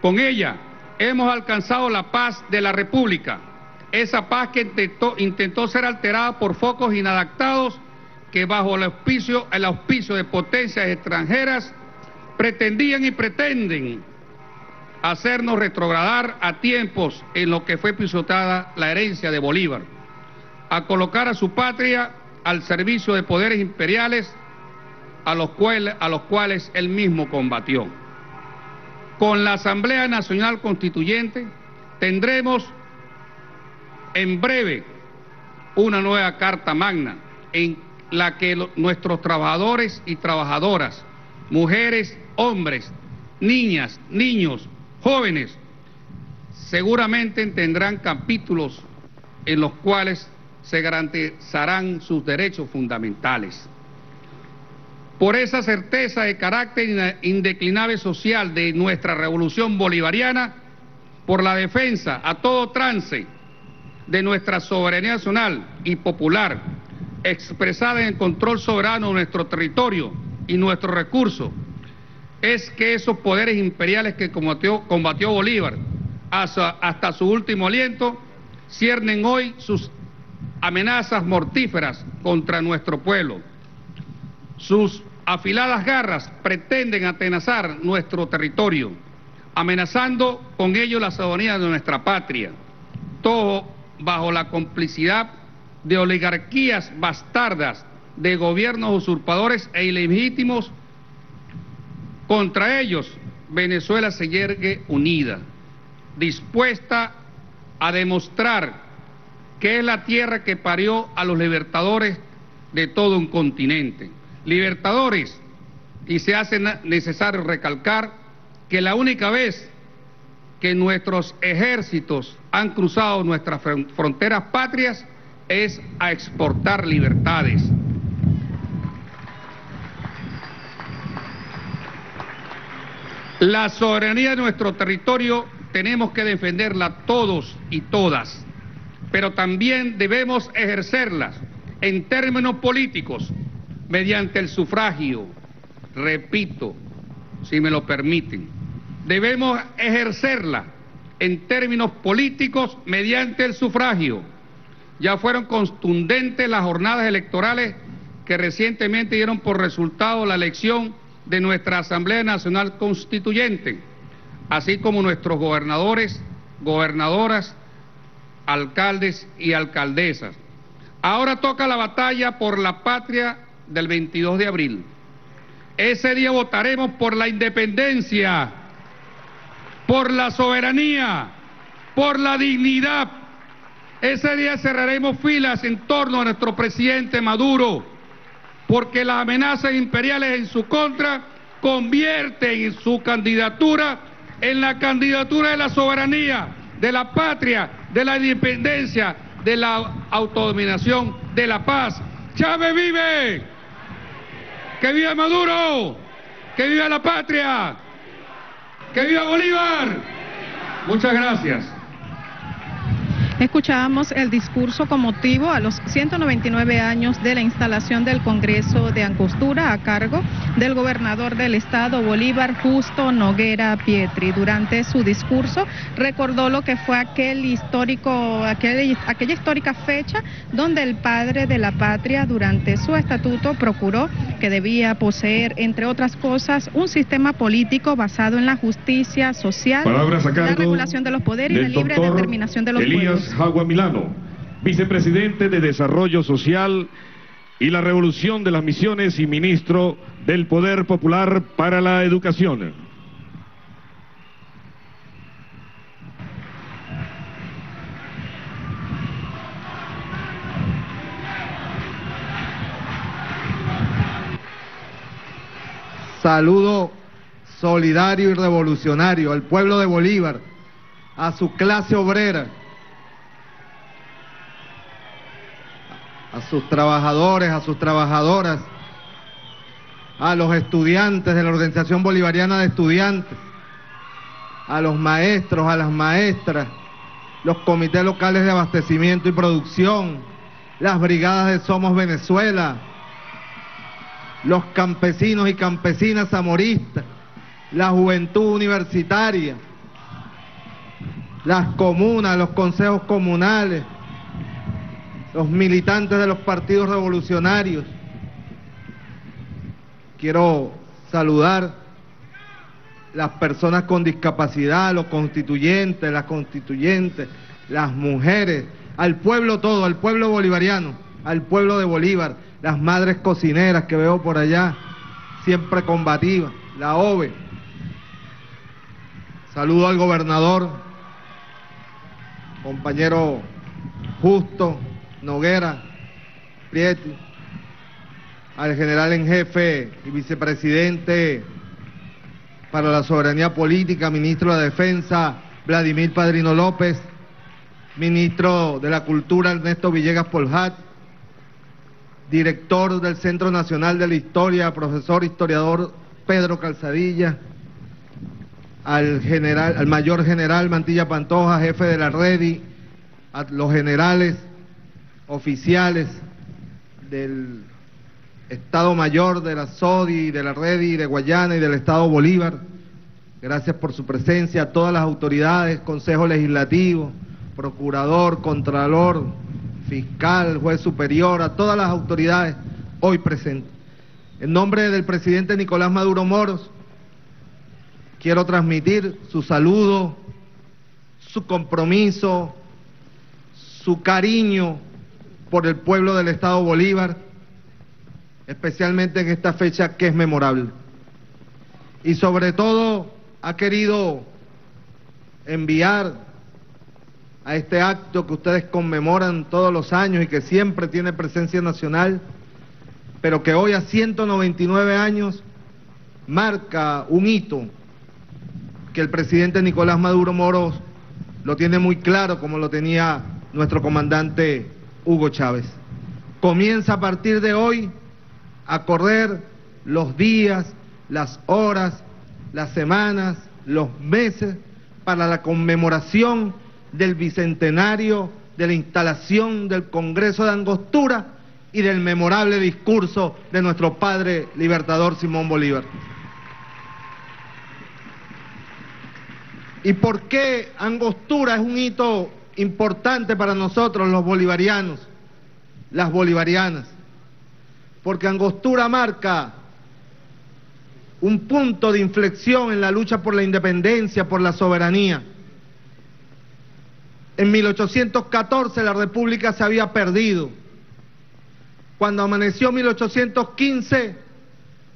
Con ella hemos alcanzado la paz de la República, esa paz que intentó ser alterada por focos inadaptados que bajo el auspicio de potencias extranjeras pretendían y pretenden hacernos retrogradar a tiempos en los que fue pisoteada la herencia de Bolívar, a colocar a su patria al servicio de poderes imperiales a los cuales él mismo combatió. Con la Asamblea Nacional Constituyente tendremos en breve una nueva Carta Magna en la que nuestros trabajadores y trabajadoras, mujeres, hombres, niñas, niños, jóvenes, seguramente tendrán capítulos en los cuales se garantizarán sus derechos fundamentales. Por esa certeza de carácter indeclinable social de nuestra Revolución Bolivariana, por la defensa a todo trance de nuestra soberanía nacional y popular, expresada en el control soberano de nuestro territorio y nuestros recursos, es que esos poderes imperiales que combatió Bolívar hasta su último aliento, ciernen hoy sus amenazas mortíferas contra nuestro pueblo. Sus afiladas garras pretenden atenazar nuestro territorio, amenazando con ello la soberanía de nuestra patria, todo bajo la complicidad de oligarquías bastardas, de gobiernos usurpadores e ilegítimos. Contra ellos, Venezuela se yergue unida, dispuesta a demostrar que es la tierra que parió a los libertadores de todo un continente. Libertadores, y se hace necesario recalcar que la única vez que nuestros ejércitos han cruzado nuestras fronteras patrias es a exportar libertades. La soberanía de nuestro territorio tenemos que defenderla todos y todas, pero también debemos ejercerlas en términos políticos mediante el sufragio, repito, si me lo permiten. Debemos ejercerla en términos políticos mediante el sufragio. Ya fueron contundentes las jornadas electorales que recientemente dieron por resultado la elección de nuestra Asamblea Nacional Constituyente, así como nuestros gobernadores, gobernadoras, alcaldes y alcaldesas. Ahora toca la batalla por la patria del 22 de abril. Ese día votaremos por la independencia, por la soberanía, por la dignidad. Ese día cerraremos filas en torno a nuestro presidente Maduro, porque las amenazas imperiales en su contra convierten su candidatura en la candidatura de la soberanía, de la patria, de la independencia, de la autodominación, de la paz. ¡Chávez vive! ¡Que viva Maduro! ¡Que viva la patria! ¡Que viva Bolívar! Muchas gracias. Escuchábamos el discurso con motivo a los 199 años de la instalación del Congreso de Angostura a cargo del gobernador del estado Bolívar, Justo Noguera Pietri. Durante su discurso recordó lo que fue aquella histórica fecha donde el padre de la patria durante su estatuto procuró que debía poseer, entre otras cosas, un sistema político basado en la justicia social, la regulación de los poderes y la libre determinación de los pueblos. Jaua Milano, vicepresidente de Desarrollo Social y la Revolución de las Misiones y ministro del Poder Popular para la Educación. Saludo solidario y revolucionario al pueblo de Bolívar, a su clase obrera, a sus trabajadores, a sus trabajadoras, a los estudiantes de la Organización Bolivariana de Estudiantes, a los maestros, a las maestras, los comités locales de abastecimiento y producción, las brigadas de Somos Venezuela, los campesinos y campesinas zamoristas, la juventud universitaria, las comunas, los consejos comunales, los militantes de los partidos revolucionarios. Quiero saludar las personas con discapacidad, los constituyentes, las constituyentes, las mujeres, al pueblo todo, al pueblo bolivariano, al pueblo de Bolívar, las madres cocineras que veo por allá, siempre combativas, la OVE. Saludo al gobernador, compañero Justo Noguera Pietri, al general en jefe y vicepresidente para la soberanía política, ministro de la Defensa, Vladimir Padrino López, ministro de la Cultura, Ernesto Villegas Poljat, director del Centro Nacional de la Historia, profesor historiador Pedro Calzadilla, al mayor general Montilla Pantoja, jefe de la REDI, a los generales oficiales del Estado Mayor, de la SODI, de la REDI, de Guayana y del Estado Bolívar. Gracias por su presencia. A todas las autoridades, Consejo Legislativo, Procurador, Contralor, Fiscal, Juez Superior, a todas las autoridades hoy presentes. En nombre del presidente Nicolás Maduro Moros, quiero transmitir su saludo, su compromiso, su cariño por el pueblo del Estado Bolívar, especialmente en esta fecha que es memorable. Y sobre todo ha querido enviar a este acto que ustedes conmemoran todos los años y que siempre tiene presencia nacional, pero que hoy a 199 años marca un hito que el presidente Nicolás Maduro Moros lo tiene muy claro, como lo tenía nuestro comandante Hugo Chávez. Comienza a partir de hoy a correr los días, las horas, las semanas, los meses para la conmemoración del bicentenario de la instalación del Congreso de Angostura y del memorable discurso de nuestro padre libertador Simón Bolívar. ¿Y por qué Angostura es un hito importante para nosotros los bolivarianos, las bolivarianas? Porque Angostura marca un punto de inflexión en la lucha por la independencia, por la soberanía. En 1814 la República se había perdido. Cuando amaneció 1815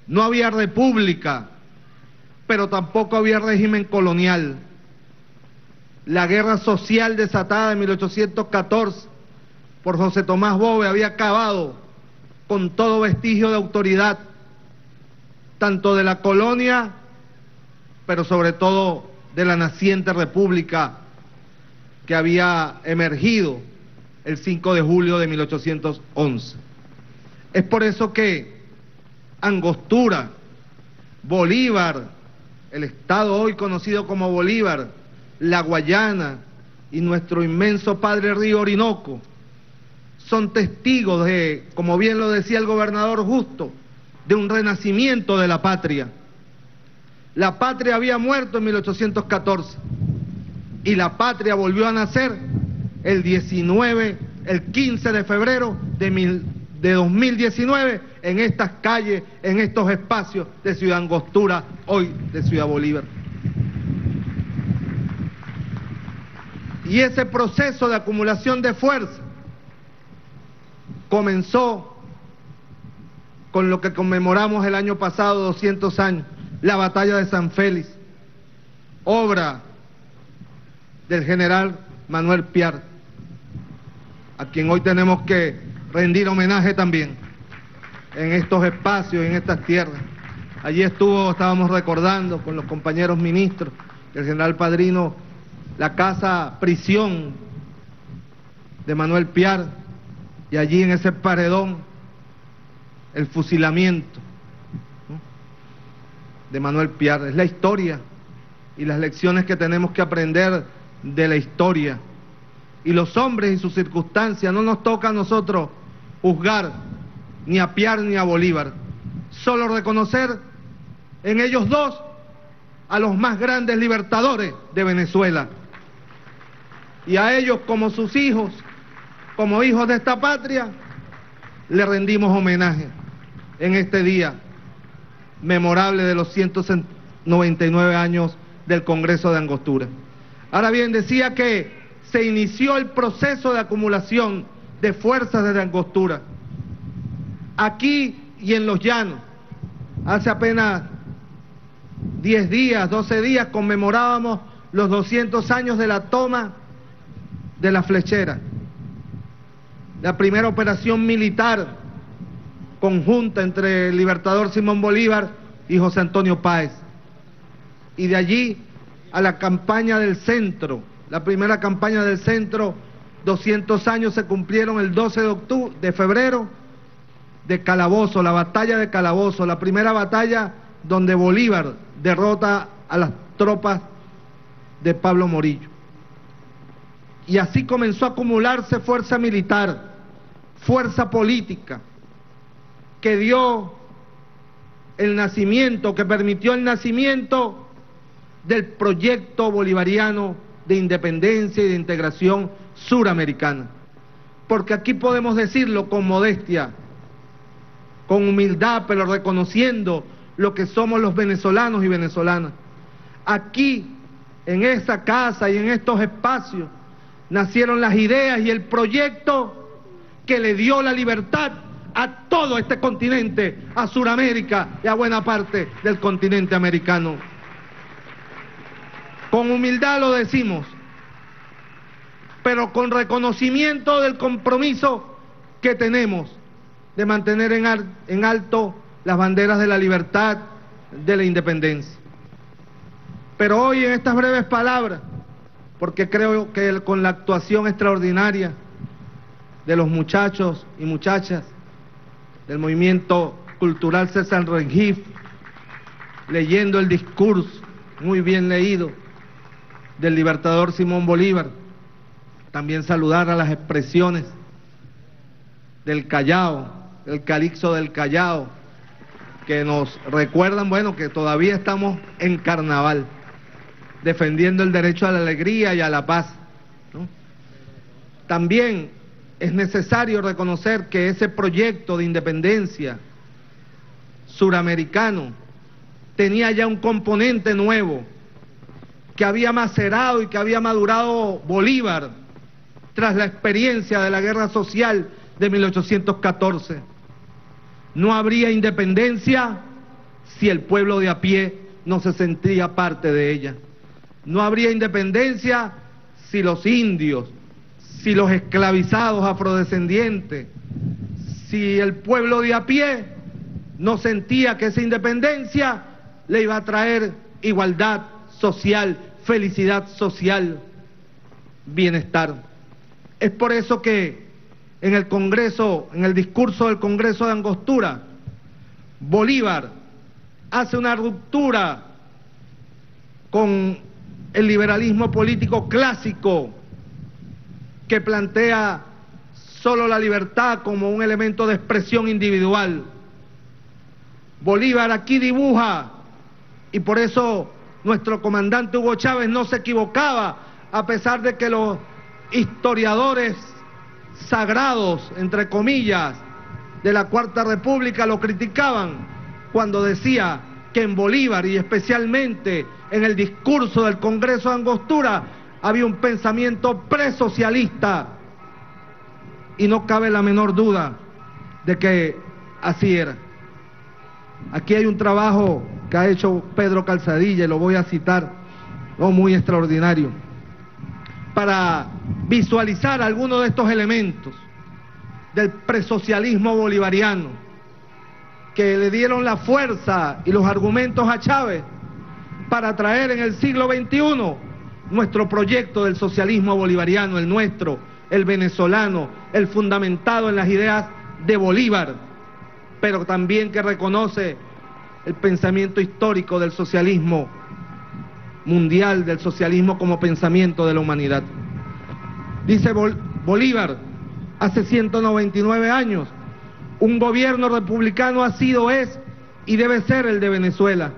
no había república, pero tampoco había régimen colonial. La guerra social desatada de 1814 por José Tomás Bove había acabado con todo vestigio de autoridad, tanto de la colonia, pero sobre todo de la naciente república que había emergido el 5 de julio de 1811. Es por eso que Angostura, Bolívar, el estado hoy conocido como Bolívar, la Guayana y nuestro inmenso padre río Orinoco son testigos de, como bien lo decía el gobernador Justo, de un renacimiento de la patria. La patria había muerto en 1814 y la patria volvió a nacer el 15 de febrero de 2019 en estas calles, en estos espacios de Ciudad Angostura, hoy de Ciudad Bolívar. Y ese proceso de acumulación de fuerza comenzó con lo que conmemoramos el año pasado, 200 años, la batalla de San Félix, obra del general Manuel Piar, a quien hoy tenemos que rendir homenaje también en estos espacios, en estas tierras. Allí estábamos recordando con los compañeros ministros, el general Padrino, la casa prisión de Manuel Piar, y allí en ese paredón el fusilamiento, ¿no?, de Manuel Piar. Es la historia y las lecciones que tenemos que aprender de la historia. Y los hombres y sus circunstancias, no nos toca a nosotros juzgar ni a Piar ni a Bolívar, solo reconocer en ellos dos a los más grandes libertadores de Venezuela. Y a ellos, como sus hijos, como hijos de esta patria, le rendimos homenaje en este día memorable de los 199 años del Congreso de Angostura. Ahora bien, decía que se inició el proceso de acumulación de fuerzas desde Angostura, aquí y en los llanos. Hace apenas 10 días, 12 días, conmemorábamos los 200 años de la toma de La Flechera, la primera operación militar conjunta entre el libertador Simón Bolívar y José Antonio Páez. Y de allí a la campaña del centro, la primera campaña del centro, 200 años se cumplieron el 12 de febrero de Calabozo, la batalla de Calabozo, la primera batalla donde Bolívar derrota a las tropas de Pablo Morillo. Y así comenzó a acumularse fuerza militar, fuerza política, que dio el nacimiento, que permitió el nacimiento del proyecto bolivariano de independencia y de integración suramericana. Porque aquí podemos decirlo con modestia, con humildad, pero reconociendo lo que somos los venezolanos y venezolanas. Aquí, en esa casa y en estos espacios, nacieron las ideas y el proyecto que le dio la libertad a todo este continente, a Sudamérica y a buena parte del continente americano. Con humildad lo decimos, pero con reconocimiento del compromiso que tenemos de mantener en alto las banderas de la libertad, de la independencia. Pero hoy, en estas breves palabras, porque creo que con la actuación extraordinaria de los muchachos y muchachas del movimiento cultural César Rengifo, leyendo el discurso muy bien leído del libertador Simón Bolívar, también saludar a las expresiones del Callao, el calixto del Callao, que nos recuerdan, bueno, que todavía estamos en carnaval. defendiendo el derecho a la alegría y a la paz, ¿no? También es necesario reconocer que ese proyecto de independencia suramericano tenía ya un componente nuevo que había macerado y que había madurado Bolívar tras la experiencia de la guerra social de 1814. No habría independencia si el pueblo de a pie no se sentía parte de ella. No habría independencia si los indios, si los esclavizados afrodescendientes, si el pueblo de a pie no sentía que esa independencia le iba a traer igualdad social, felicidad social, bienestar. Es por eso que en el Congreso, en el discurso del Congreso de Angostura, Bolívar hace una ruptura con el liberalismo político clásico que plantea solo la libertad como un elemento de expresión individual. Bolívar aquí dibuja, y por eso nuestro comandante Hugo Chávez no se equivocaba, a pesar de que los historiadores sagrados, entre comillas, de la Cuarta República lo criticaban cuando decía que en Bolívar y especialmente en el discurso del Congreso de Angostura había un pensamiento presocialista, y no cabe la menor duda de que así era. Aquí hay un trabajo que ha hecho Pedro Calzadilla, y lo voy a citar, ¿no?, muy extraordinario, para visualizar algunos de estos elementos del presocialismo bolivariano que le dieron la fuerza y los argumentos a Chávez para traer en el siglo XXI nuestro proyecto del socialismo bolivariano, el nuestro, el venezolano, el fundamentado en las ideas de Bolívar, pero también que reconoce el pensamiento histórico del socialismo mundial, del socialismo como pensamiento de la humanidad. Dice Bolívar, hace 199 años, un gobierno republicano ha sido, es y debe ser el de Venezuela.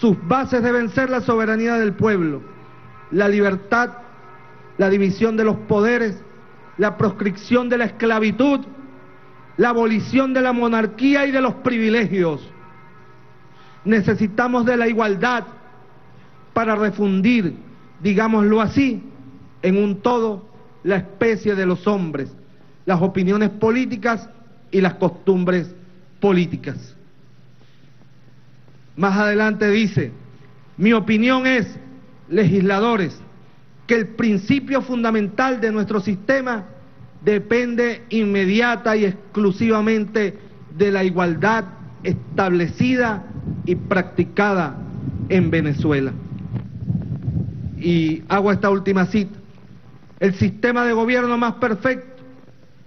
Sus bases deben ser la soberanía del pueblo, la libertad, la división de los poderes, la proscripción de la esclavitud, la abolición de la monarquía y de los privilegios. Necesitamos de la igualdad para refundir, digámoslo así, en un todo la especie de los hombres, las opiniones políticas y las costumbres políticas. Más adelante dice, mi opinión es, legisladores, que el principio fundamental de nuestro sistema depende inmediata y exclusivamente de la igualdad establecida y practicada en Venezuela. Y hago esta última cita. El sistema de gobierno más perfecto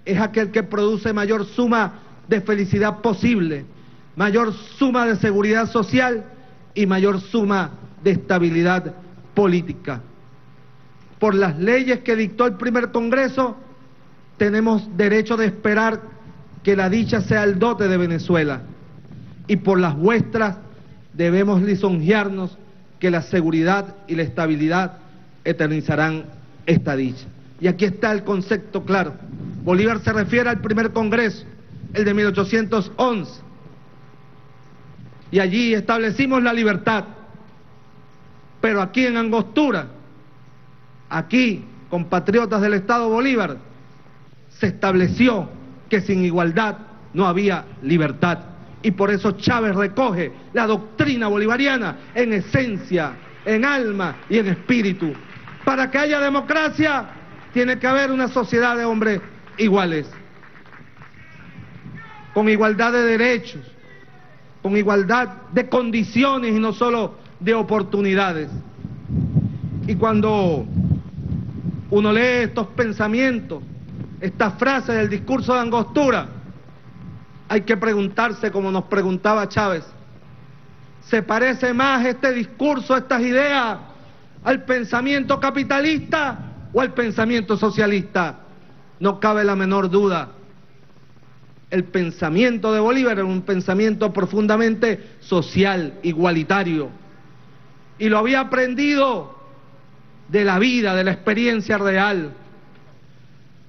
es aquel que produce mayor suma de felicidad posible, mayor suma de seguridad social y mayor suma de estabilidad política. Por las leyes que dictó el primer Congreso, tenemos derecho de esperar que la dicha sea el dote de Venezuela, y por las vuestras debemos lisonjearnos que la seguridad y la estabilidad eternizarán esta dicha. Y aquí está el concepto claro. Bolívar se refiere al primer Congreso, el de 1811, y allí establecimos la libertad, pero aquí en Angostura, aquí, compatriotas del Estado Bolívar, se estableció que sin igualdad no había libertad, y por eso Chávez recoge la doctrina bolivariana en esencia, en alma y en espíritu. Para que haya democracia tiene que haber una sociedad de hombres iguales, con igualdad de derechos, con igualdad de condiciones y no solo de oportunidades. Y cuando uno lee estos pensamientos, estas frases del discurso de Angostura, hay que preguntarse, como nos preguntaba Chávez, ¿se parece más este discurso, estas ideas, al pensamiento capitalista o al pensamiento socialista? No cabe la menor duda. El pensamiento de Bolívar era un pensamiento profundamente social, igualitario, y lo había aprendido de la vida, de la experiencia real.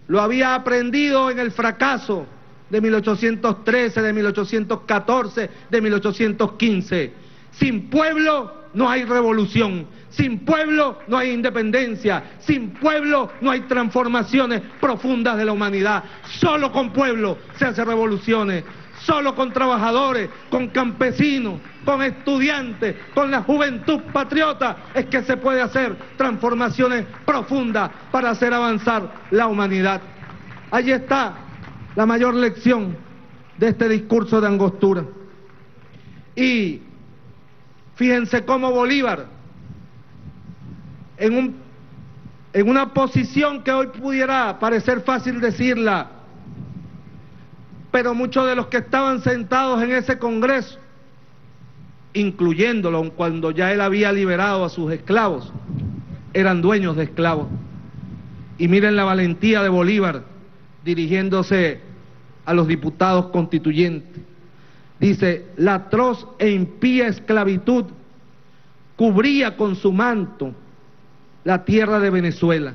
Lo había aprendido en el fracaso de 1813, de 1814, de 1815. Sin pueblo no hay revolución, sin pueblo no hay independencia, sin pueblo no hay transformaciones profundas de la humanidad. Solo con pueblo se hacen revoluciones, solo con trabajadores, con campesinos, con estudiantes, con la juventud patriota es que se puede hacer transformaciones profundas para hacer avanzar la humanidad. Allí está la mayor lección de este discurso de Angostura. Y fíjense cómo Bolívar, en una posición que hoy pudiera parecer fácil decirla, pero muchos de los que estaban sentados en ese congreso, incluyéndolo, aun cuando ya él había liberado a sus esclavos, eran dueños de esclavos. Y miren la valentía de Bolívar dirigiéndose a los diputados constituyentes. Dice, la atroz e impía esclavitud cubría con su manto la tierra de Venezuela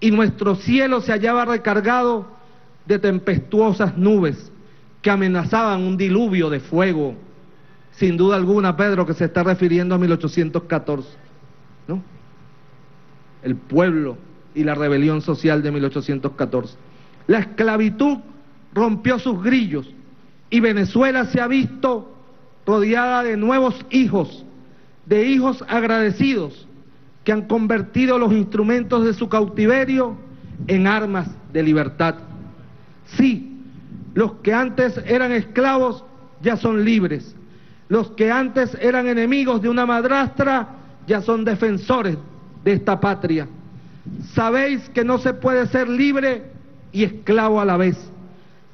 y nuestro cielo se hallaba recargado de tempestuosas nubes que amenazaban un diluvio de fuego. Sin duda alguna, Pedro, que se está refiriendo a 1814, ¿no? El pueblo y la rebelión social de 1814. La esclavitud rompió sus grillos y Venezuela se ha visto rodeada de nuevos hijos, de hijos agradecidos que han convertido los instrumentos de su cautiverio en armas de libertad. Sí, los que antes eran esclavos ya son libres, los que antes eran enemigos de una madrastra ya son defensores de esta patria. Sabéis que no se puede ser libre y esclavo a la vez,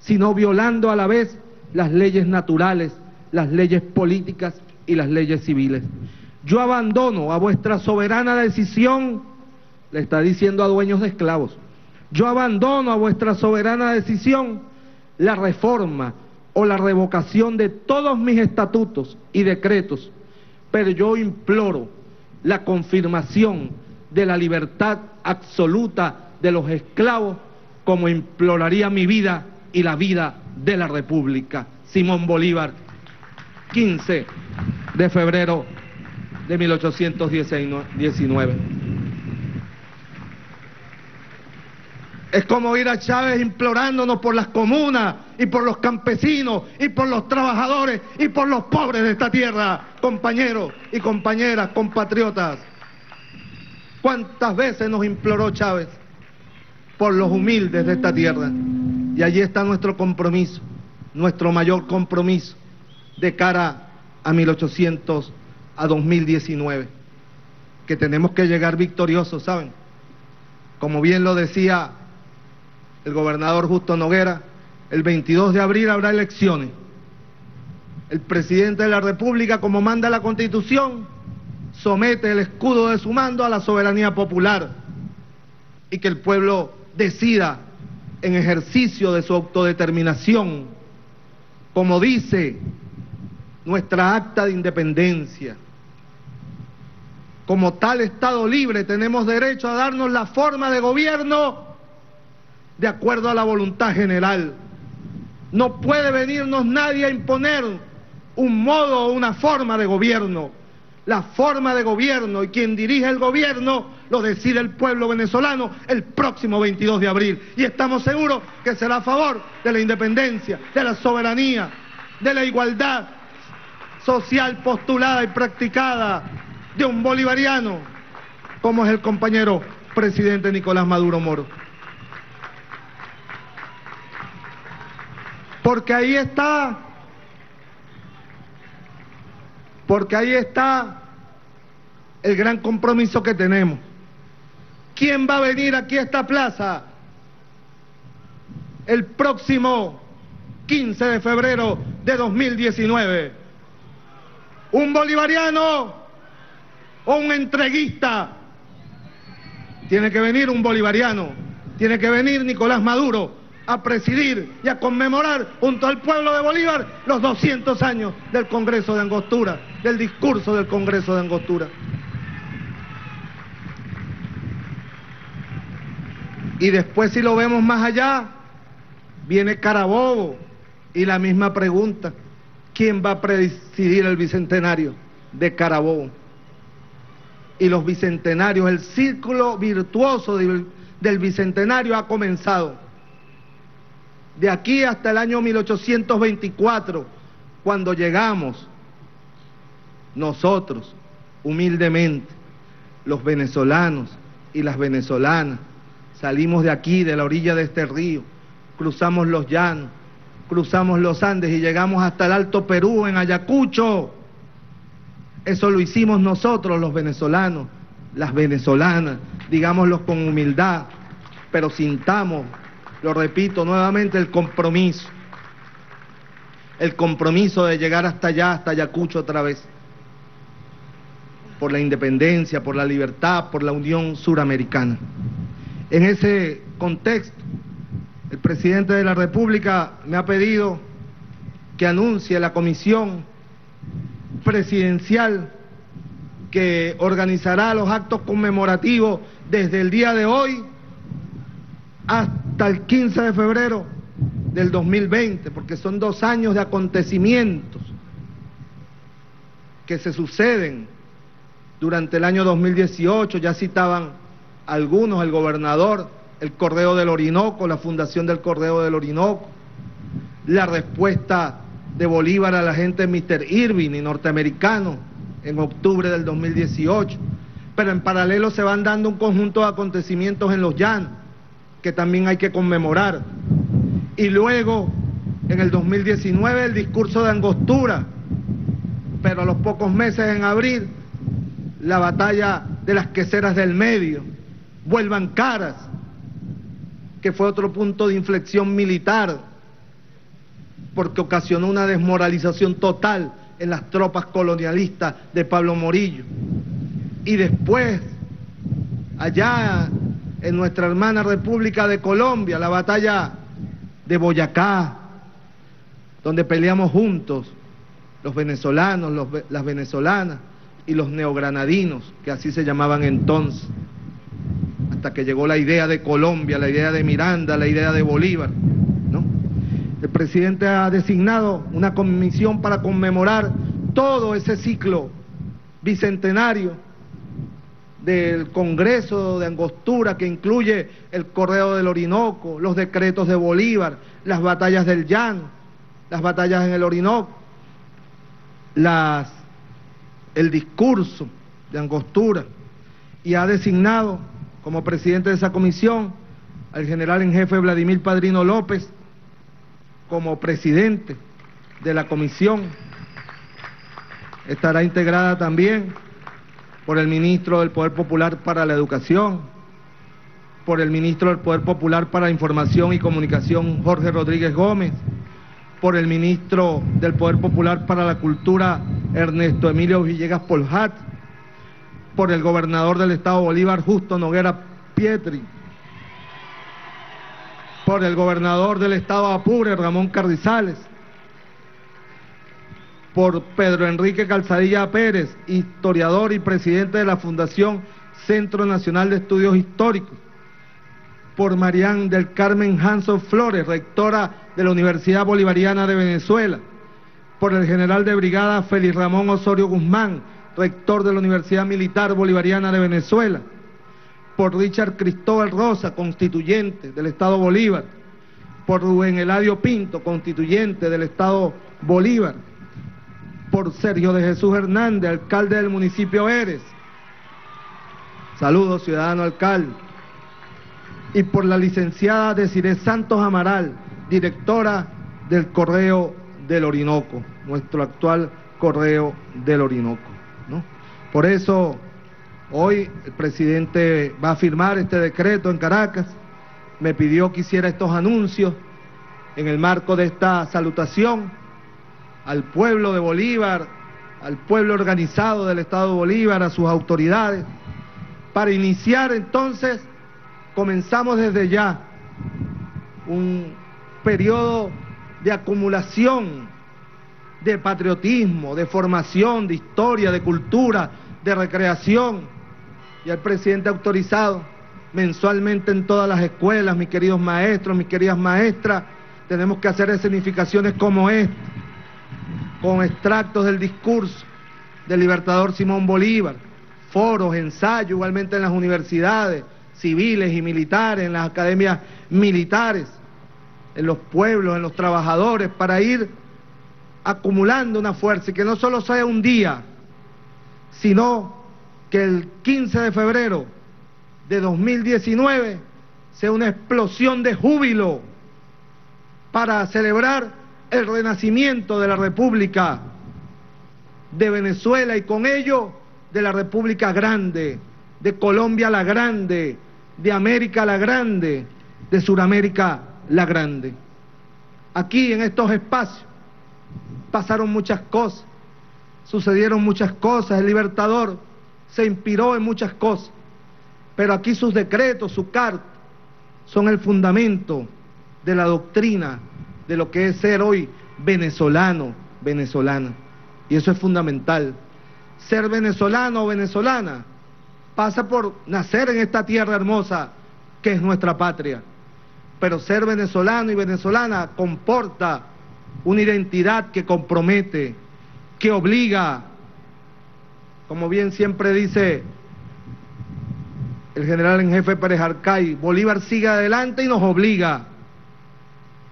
sino violando a la vez las leyes naturales, las leyes políticas y las leyes civiles. Yo abandono a vuestra soberana decisión, le está diciendo a dueños de esclavos, yo abandono a vuestra soberana decisión la reforma o la revocación de todos mis estatutos y decretos, pero yo imploro la confirmación de la libertad absoluta de los esclavos, como imploraría mi vida y la vida de la República. Simón Bolívar, 15 de febrero de 1819. Es como ir a Chávez implorándonos por las comunas y por los campesinos y por los trabajadores y por los pobres de esta tierra, compañeros y compañeras, compatriotas. ¿Cuántas veces nos imploró Chávez por los humildes de esta tierra? Y allí está nuestro compromiso, nuestro mayor compromiso de cara a 2019, que tenemos que llegar victoriosos, ¿saben? Como bien lo decía el gobernador Justo Noguera, el 22 de abril habrá elecciones. El presidente de la República, como manda la Constitución, somete el escudo de su mando a la soberanía popular y que el pueblo decida en ejercicio de su autodeterminación, como dice nuestra acta de independencia. Como tal Estado libre tenemos derecho a darnos la forma de gobierno de acuerdo a la voluntad general. No puede venirnos nadie a imponer un modo o una forma de gobierno. La forma de gobierno y quien dirige el gobierno lo decide el pueblo venezolano el próximo 22 de abril. Y estamos seguros que será a favor de la independencia, de la soberanía, de la igualdad social postulada y practicada de un bolivariano, como es el compañero presidente Nicolás Maduro Moro. Porque ahí está el gran compromiso que tenemos. ¿Quién va a venir aquí a esta plaza el próximo 15 de febrero de 2019? ¿Un bolivariano o un entreguista? Tiene que venir un bolivariano, tiene que venir Nicolás Maduro a presidir y a conmemorar junto al pueblo de Bolívar los 200 años del Congreso de Angostura, del discurso del Congreso de Angostura. Y después, si lo vemos más allá, viene Carabobo y la misma pregunta: ¿quién va a presidir el bicentenario de Carabobo? Y los bicentenarios, el círculo virtuoso del bicentenario ha comenzado. De aquí hasta el año 1824, cuando llegamos nosotros, humildemente, los venezolanos y las venezolanas, salimos de aquí, de la orilla de este río, cruzamos los llanos, cruzamos los Andes y llegamos hasta el Alto Perú, en Ayacucho. Eso lo hicimos nosotros, los venezolanos, las venezolanas, digámoslo con humildad, pero sintamos, lo repito nuevamente, el compromiso de llegar hasta allá, hasta Ayacucho otra vez, por la independencia, por la libertad, por la Unión Suramericana. En ese contexto, el presidente de la República me ha pedido que anuncie la comisión presidencial que organizará los actos conmemorativos desde el día de hoy hasta el 15 de febrero del 2020, porque son 2 años de acontecimientos que se suceden durante el año 2018, ya citaban algunos, el gobernador, el Correo del Orinoco, la fundación del Correo del Orinoco, la respuesta de Bolívar a la gente de Mr. Irving y norteamericano en octubre del 2018, pero en paralelo se van dando un conjunto de acontecimientos en los llanos que también hay que conmemorar. Y luego, en el 2019, el discurso de Angostura, pero a los pocos meses, en abril, la batalla de las Queseras del Medio, Vuelvan Caras, que fue otro punto de inflexión militar, porque ocasionó una desmoralización total en las tropas colonialistas de Pablo Morillo. Y después, allá en nuestra hermana República de Colombia, la batalla de Boyacá, donde peleamos juntos los venezolanos, las venezolanas y los neogranadinos, que así se llamaban entonces, hasta que llegó la idea de Colombia, la idea de Miranda, la idea de Bolívar, ¿no? El presidente ha designado una comisión para conmemorar todo ese ciclo bicentenario del Congreso de Angostura, que incluye el Correo del Orinoco, los decretos de Bolívar, las batallas del Llano, las batallas en el Orinoco, el discurso de Angostura, y ha designado como presidente de esa comisión al general en jefe Vladimir Padrino López como presidente de la comisión. Estará integrada también por el ministro del Poder Popular para la Educación, por el ministro del Poder Popular para la Información y Comunicación, Jorge Rodríguez Gómez, por el ministro del Poder Popular para la Cultura, Ernesto Emilio Villegas Poljat, por el gobernador del Estado Bolívar, Justo Noguera Pietri, por el gobernador del Estado Apure, Ramón Carrizales, por Pedro Enrique Calzadilla Pérez, historiador y presidente de la Fundación Centro Nacional de Estudios Históricos, por Marian del Carmen Hanson Flores, rectora de la Universidad Bolivariana de Venezuela, por el general de brigada Félix Ramón Osorio Guzmán, rector de la Universidad Militar Bolivariana de Venezuela, por Richard Cristóbal Rosa, constituyente del Estado Bolívar, por Rubén Eladio Pinto, constituyente del Estado Bolívar, por Sergio de Jesús Hernández, alcalde del municipio Eres, saludos ciudadano alcalde, y por la licenciada Desiré Santos Amaral, directora del Correo del Orinoco, nuestro actual Correo del Orinoco, ¿no? Por eso hoy el presidente va a firmar este decreto en Caracas. Me pidió que hiciera estos anuncios en el marco de esta salutación al pueblo de Bolívar, al pueblo organizado del Estado de Bolívar, a sus autoridades, para iniciar entonces. Comenzamos desde ya un periodo de acumulación, de patriotismo, de formación, de historia, de cultura, de recreación. Y el presidente ha autorizado mensualmente en todas las escuelas, mis queridos maestros, mis queridas maestras. Tenemos que hacer escenificaciones como esta, con extractos del discurso del libertador Simón Bolívar, foros, ensayos, igualmente en las universidades civiles y militares, en las academias militares, en los pueblos, en los trabajadores, para ir acumulando una fuerza y que no solo sea un día, sino que el 15 de febrero de 2019 sea una explosión de júbilo para celebrar el renacimiento de la República de Venezuela y con ello de la República Grande, de Colombia la Grande, de América la Grande, de Suramérica la Grande. Aquí en estos espacios pasaron muchas cosas, sucedieron muchas cosas, el libertador se inspiró en muchas cosas, pero aquí sus decretos, su carta, son el fundamento de la doctrina de lo que es ser hoy venezolano, venezolana, y eso es fundamental. Ser venezolano o venezolana pasa por nacer en esta tierra hermosa que es nuestra patria, pero ser venezolano y venezolana comporta una identidad que compromete, que obliga, como bien siempre dice el general en jefe Pérez Arcay, Bolívar sigue adelante y nos obliga,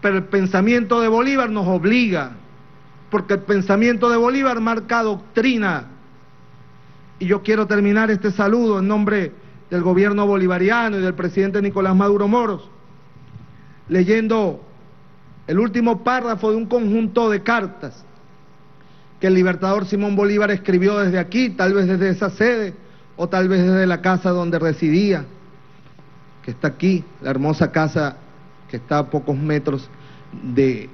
pero el pensamiento de Bolívar nos obliga, porque el pensamiento de Bolívar marca doctrina. Y yo quiero terminar este saludo en nombre del gobierno bolivariano y del presidente Nicolás Maduro Moros, leyendo el último párrafo de un conjunto de cartas que el libertador Simón Bolívar escribió desde aquí, tal vez desde esa sede, o tal vez desde la casa donde residía, que está aquí, la hermosa casa que está a pocos metros de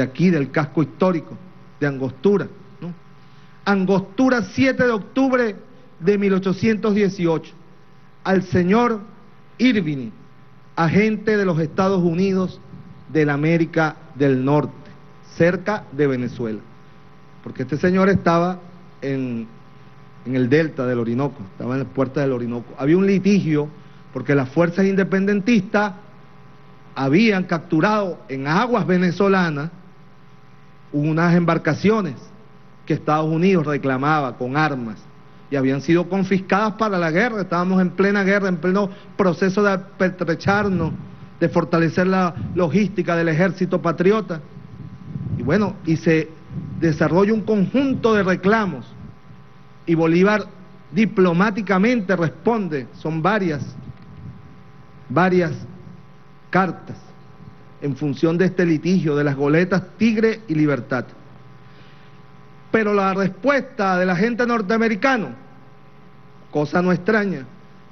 aquí, del casco histórico de Angostura, ¿no? Angostura, 7 de octubre de 1818, al señor Irving, agente de los Estados Unidos de la América del Norte, cerca de Venezuela, porque este señor estaba en el delta del Orinoco, estaba en las puertas del Orinoco. Había un litigio porque las fuerzas independentistas habían capturado en aguas venezolanas unas embarcaciones que Estados Unidos reclamaba con armas y habían sido confiscadas para la guerra. Estábamos en plena guerra, en pleno proceso de apertrecharnos, de fortalecer la logística del ejército patriota, y bueno, y se desarrolla un conjunto de reclamos y Bolívar diplomáticamente responde. Son varias cartas en función de este litigio de las goletas Tigre y Libertad, pero la respuesta del agente norteamericano, cosa no extraña,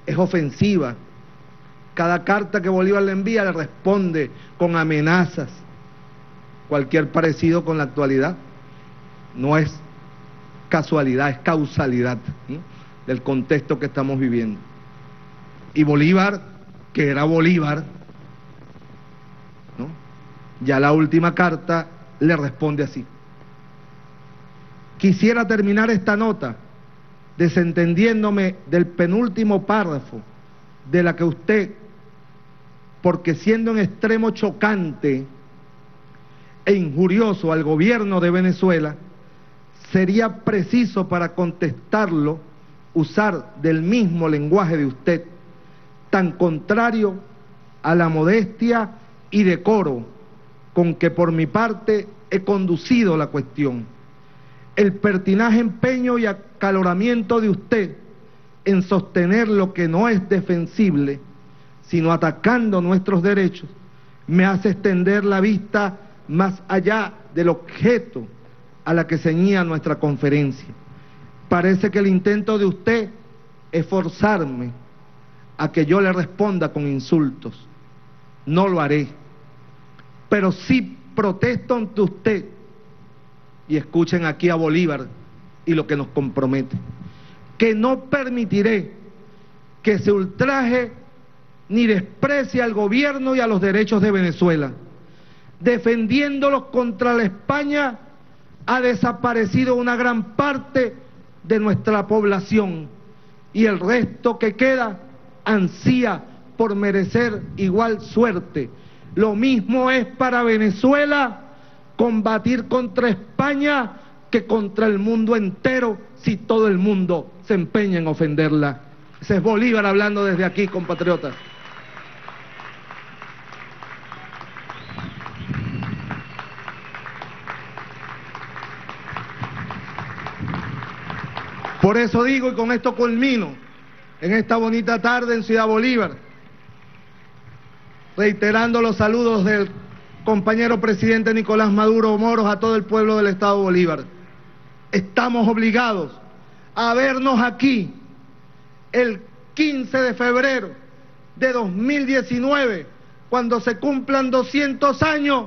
es ofensiva. Cada carta que Bolívar le envía le responde con amenazas. Cualquier parecido con la actualidad no es casualidad, es causalidad, ¿sí?, del contexto que estamos viviendo. Y Bolívar, que era Bolívar, ¿no?, ya la última carta le responde así: quisiera terminar esta nota desentendiéndome del penúltimo párrafo de la que usted, porque siendo en extremo chocante e injurioso al gobierno de Venezuela, sería preciso para contestarlo usar del mismo lenguaje de usted, tan contrario a la modestia y decoro con que por mi parte he conducido la cuestión. El pertinaz empeño y acaloramiento de usted en sostener lo que no es defensible, sino atacando nuestros derechos, me hace extender la vista más allá del objeto a la que ceñía nuestra conferencia. Parece que el intento de usted es forzarme a que yo le responda con insultos. No lo haré, pero sí protesto ante usted, y escuchen aquí a Bolívar y lo que nos compromete, que no permitiré que se ultraje ni desprecie al gobierno y a los derechos de Venezuela. Defendiéndolos contra la España, ha desaparecido una gran parte de nuestra población y el resto que queda ansía por merecer igual suerte. Lo mismo es para Venezuela combatir contra España que contra el mundo entero si todo el mundo se empeña en ofenderla. Ese es Bolívar hablando desde aquí, compatriotas. Por eso digo, y con esto culmino, en esta bonita tarde en Ciudad Bolívar, reiterando los saludos del compañero presidente Nicolás Maduro Moros a todo el pueblo del Estado Bolívar. Estamos obligados a vernos aquí el 15 de febrero de 2019, cuando se cumplan 200 años,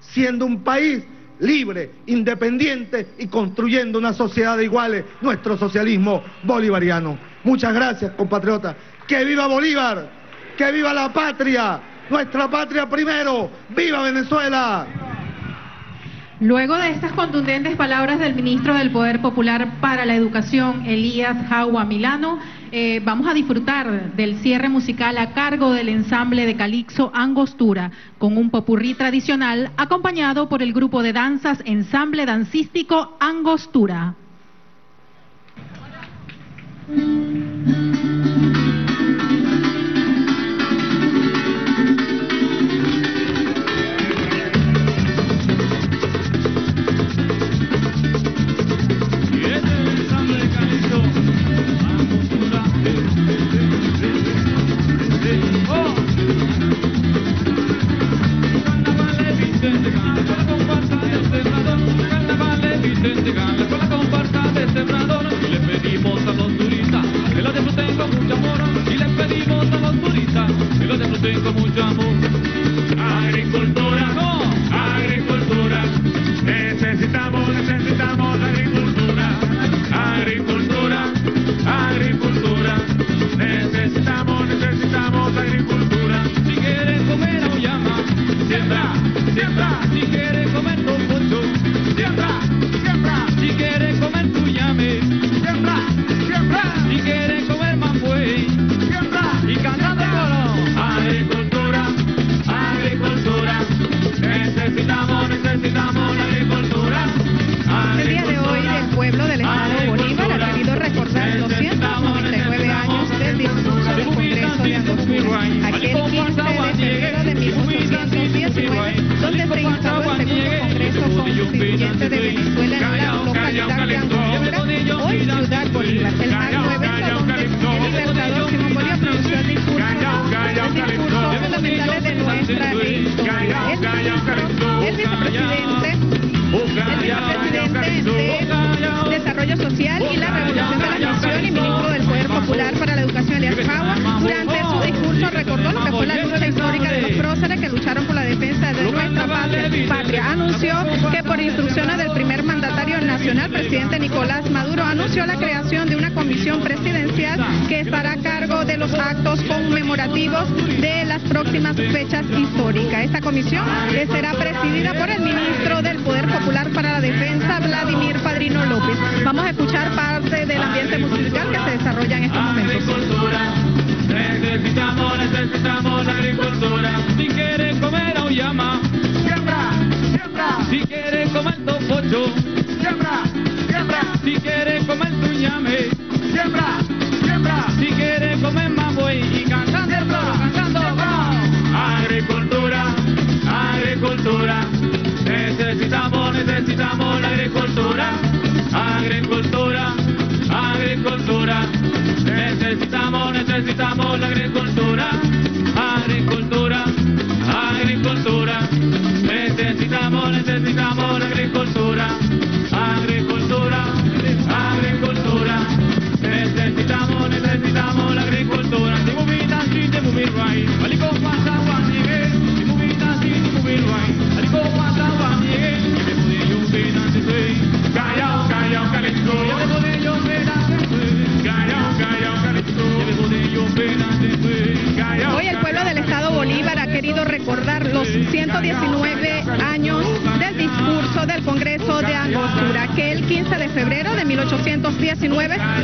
siendo un país libre, independiente y construyendo una sociedad de iguales, nuestro socialismo bolivariano. Muchas gracias, compatriotas. ¡Que viva Bolívar! ¡Que viva la patria! ¡Nuestra patria primero! ¡Viva Venezuela! Luego de estas contundentes palabras del ministro del Poder Popular para la Educación, Elias Jaua Milano, vamos a disfrutar del cierre musical a cargo del ensamble de calipso Angostura, con un popurrí tradicional acompañado por el grupo de danzas Ensamble Dancístico Angostura.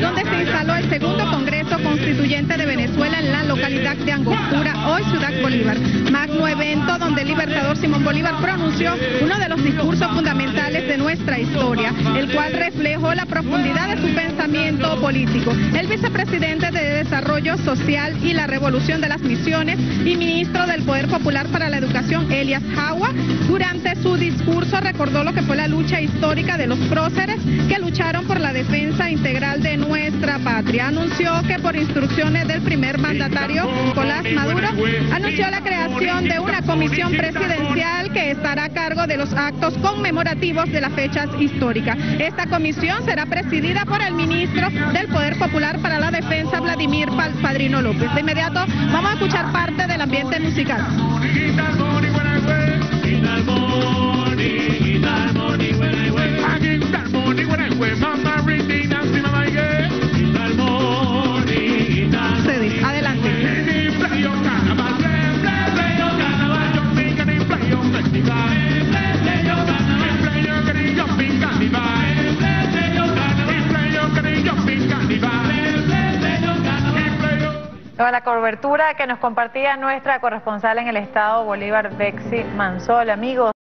Donde se instaló el segundo Congreso Constituyente de Venezuela en la localidad de Angostura, Bolívar. Magno evento donde el libertador Simón Bolívar pronunció uno de los discursos fundamentales de nuestra historia, el cual reflejó la profundidad de su pensamiento político. El vicepresidente de Desarrollo Social y la Revolución de las Misiones y ministro del Poder Popular para la Educación, Elias Jaua, durante su discurso recordó lo que fue la lucha histórica de los próceres que lucharon por la defensa integral de nuestra patria. Anunció que por instrucciones del primer mandatario, Nicolás Maduro, anunció la creación de una comisión presidencial que estará a cargo de los actos conmemorativos de las fechas históricas. Esta comisión será presidida por el ministro del Poder Popular para la Defensa, Vladimir Padrino López. De inmediato vamos a escuchar parte del ambiente musical. La cobertura que nos compartía nuestra corresponsal en el estado Bolívar, Bexi Mansola. Amigos.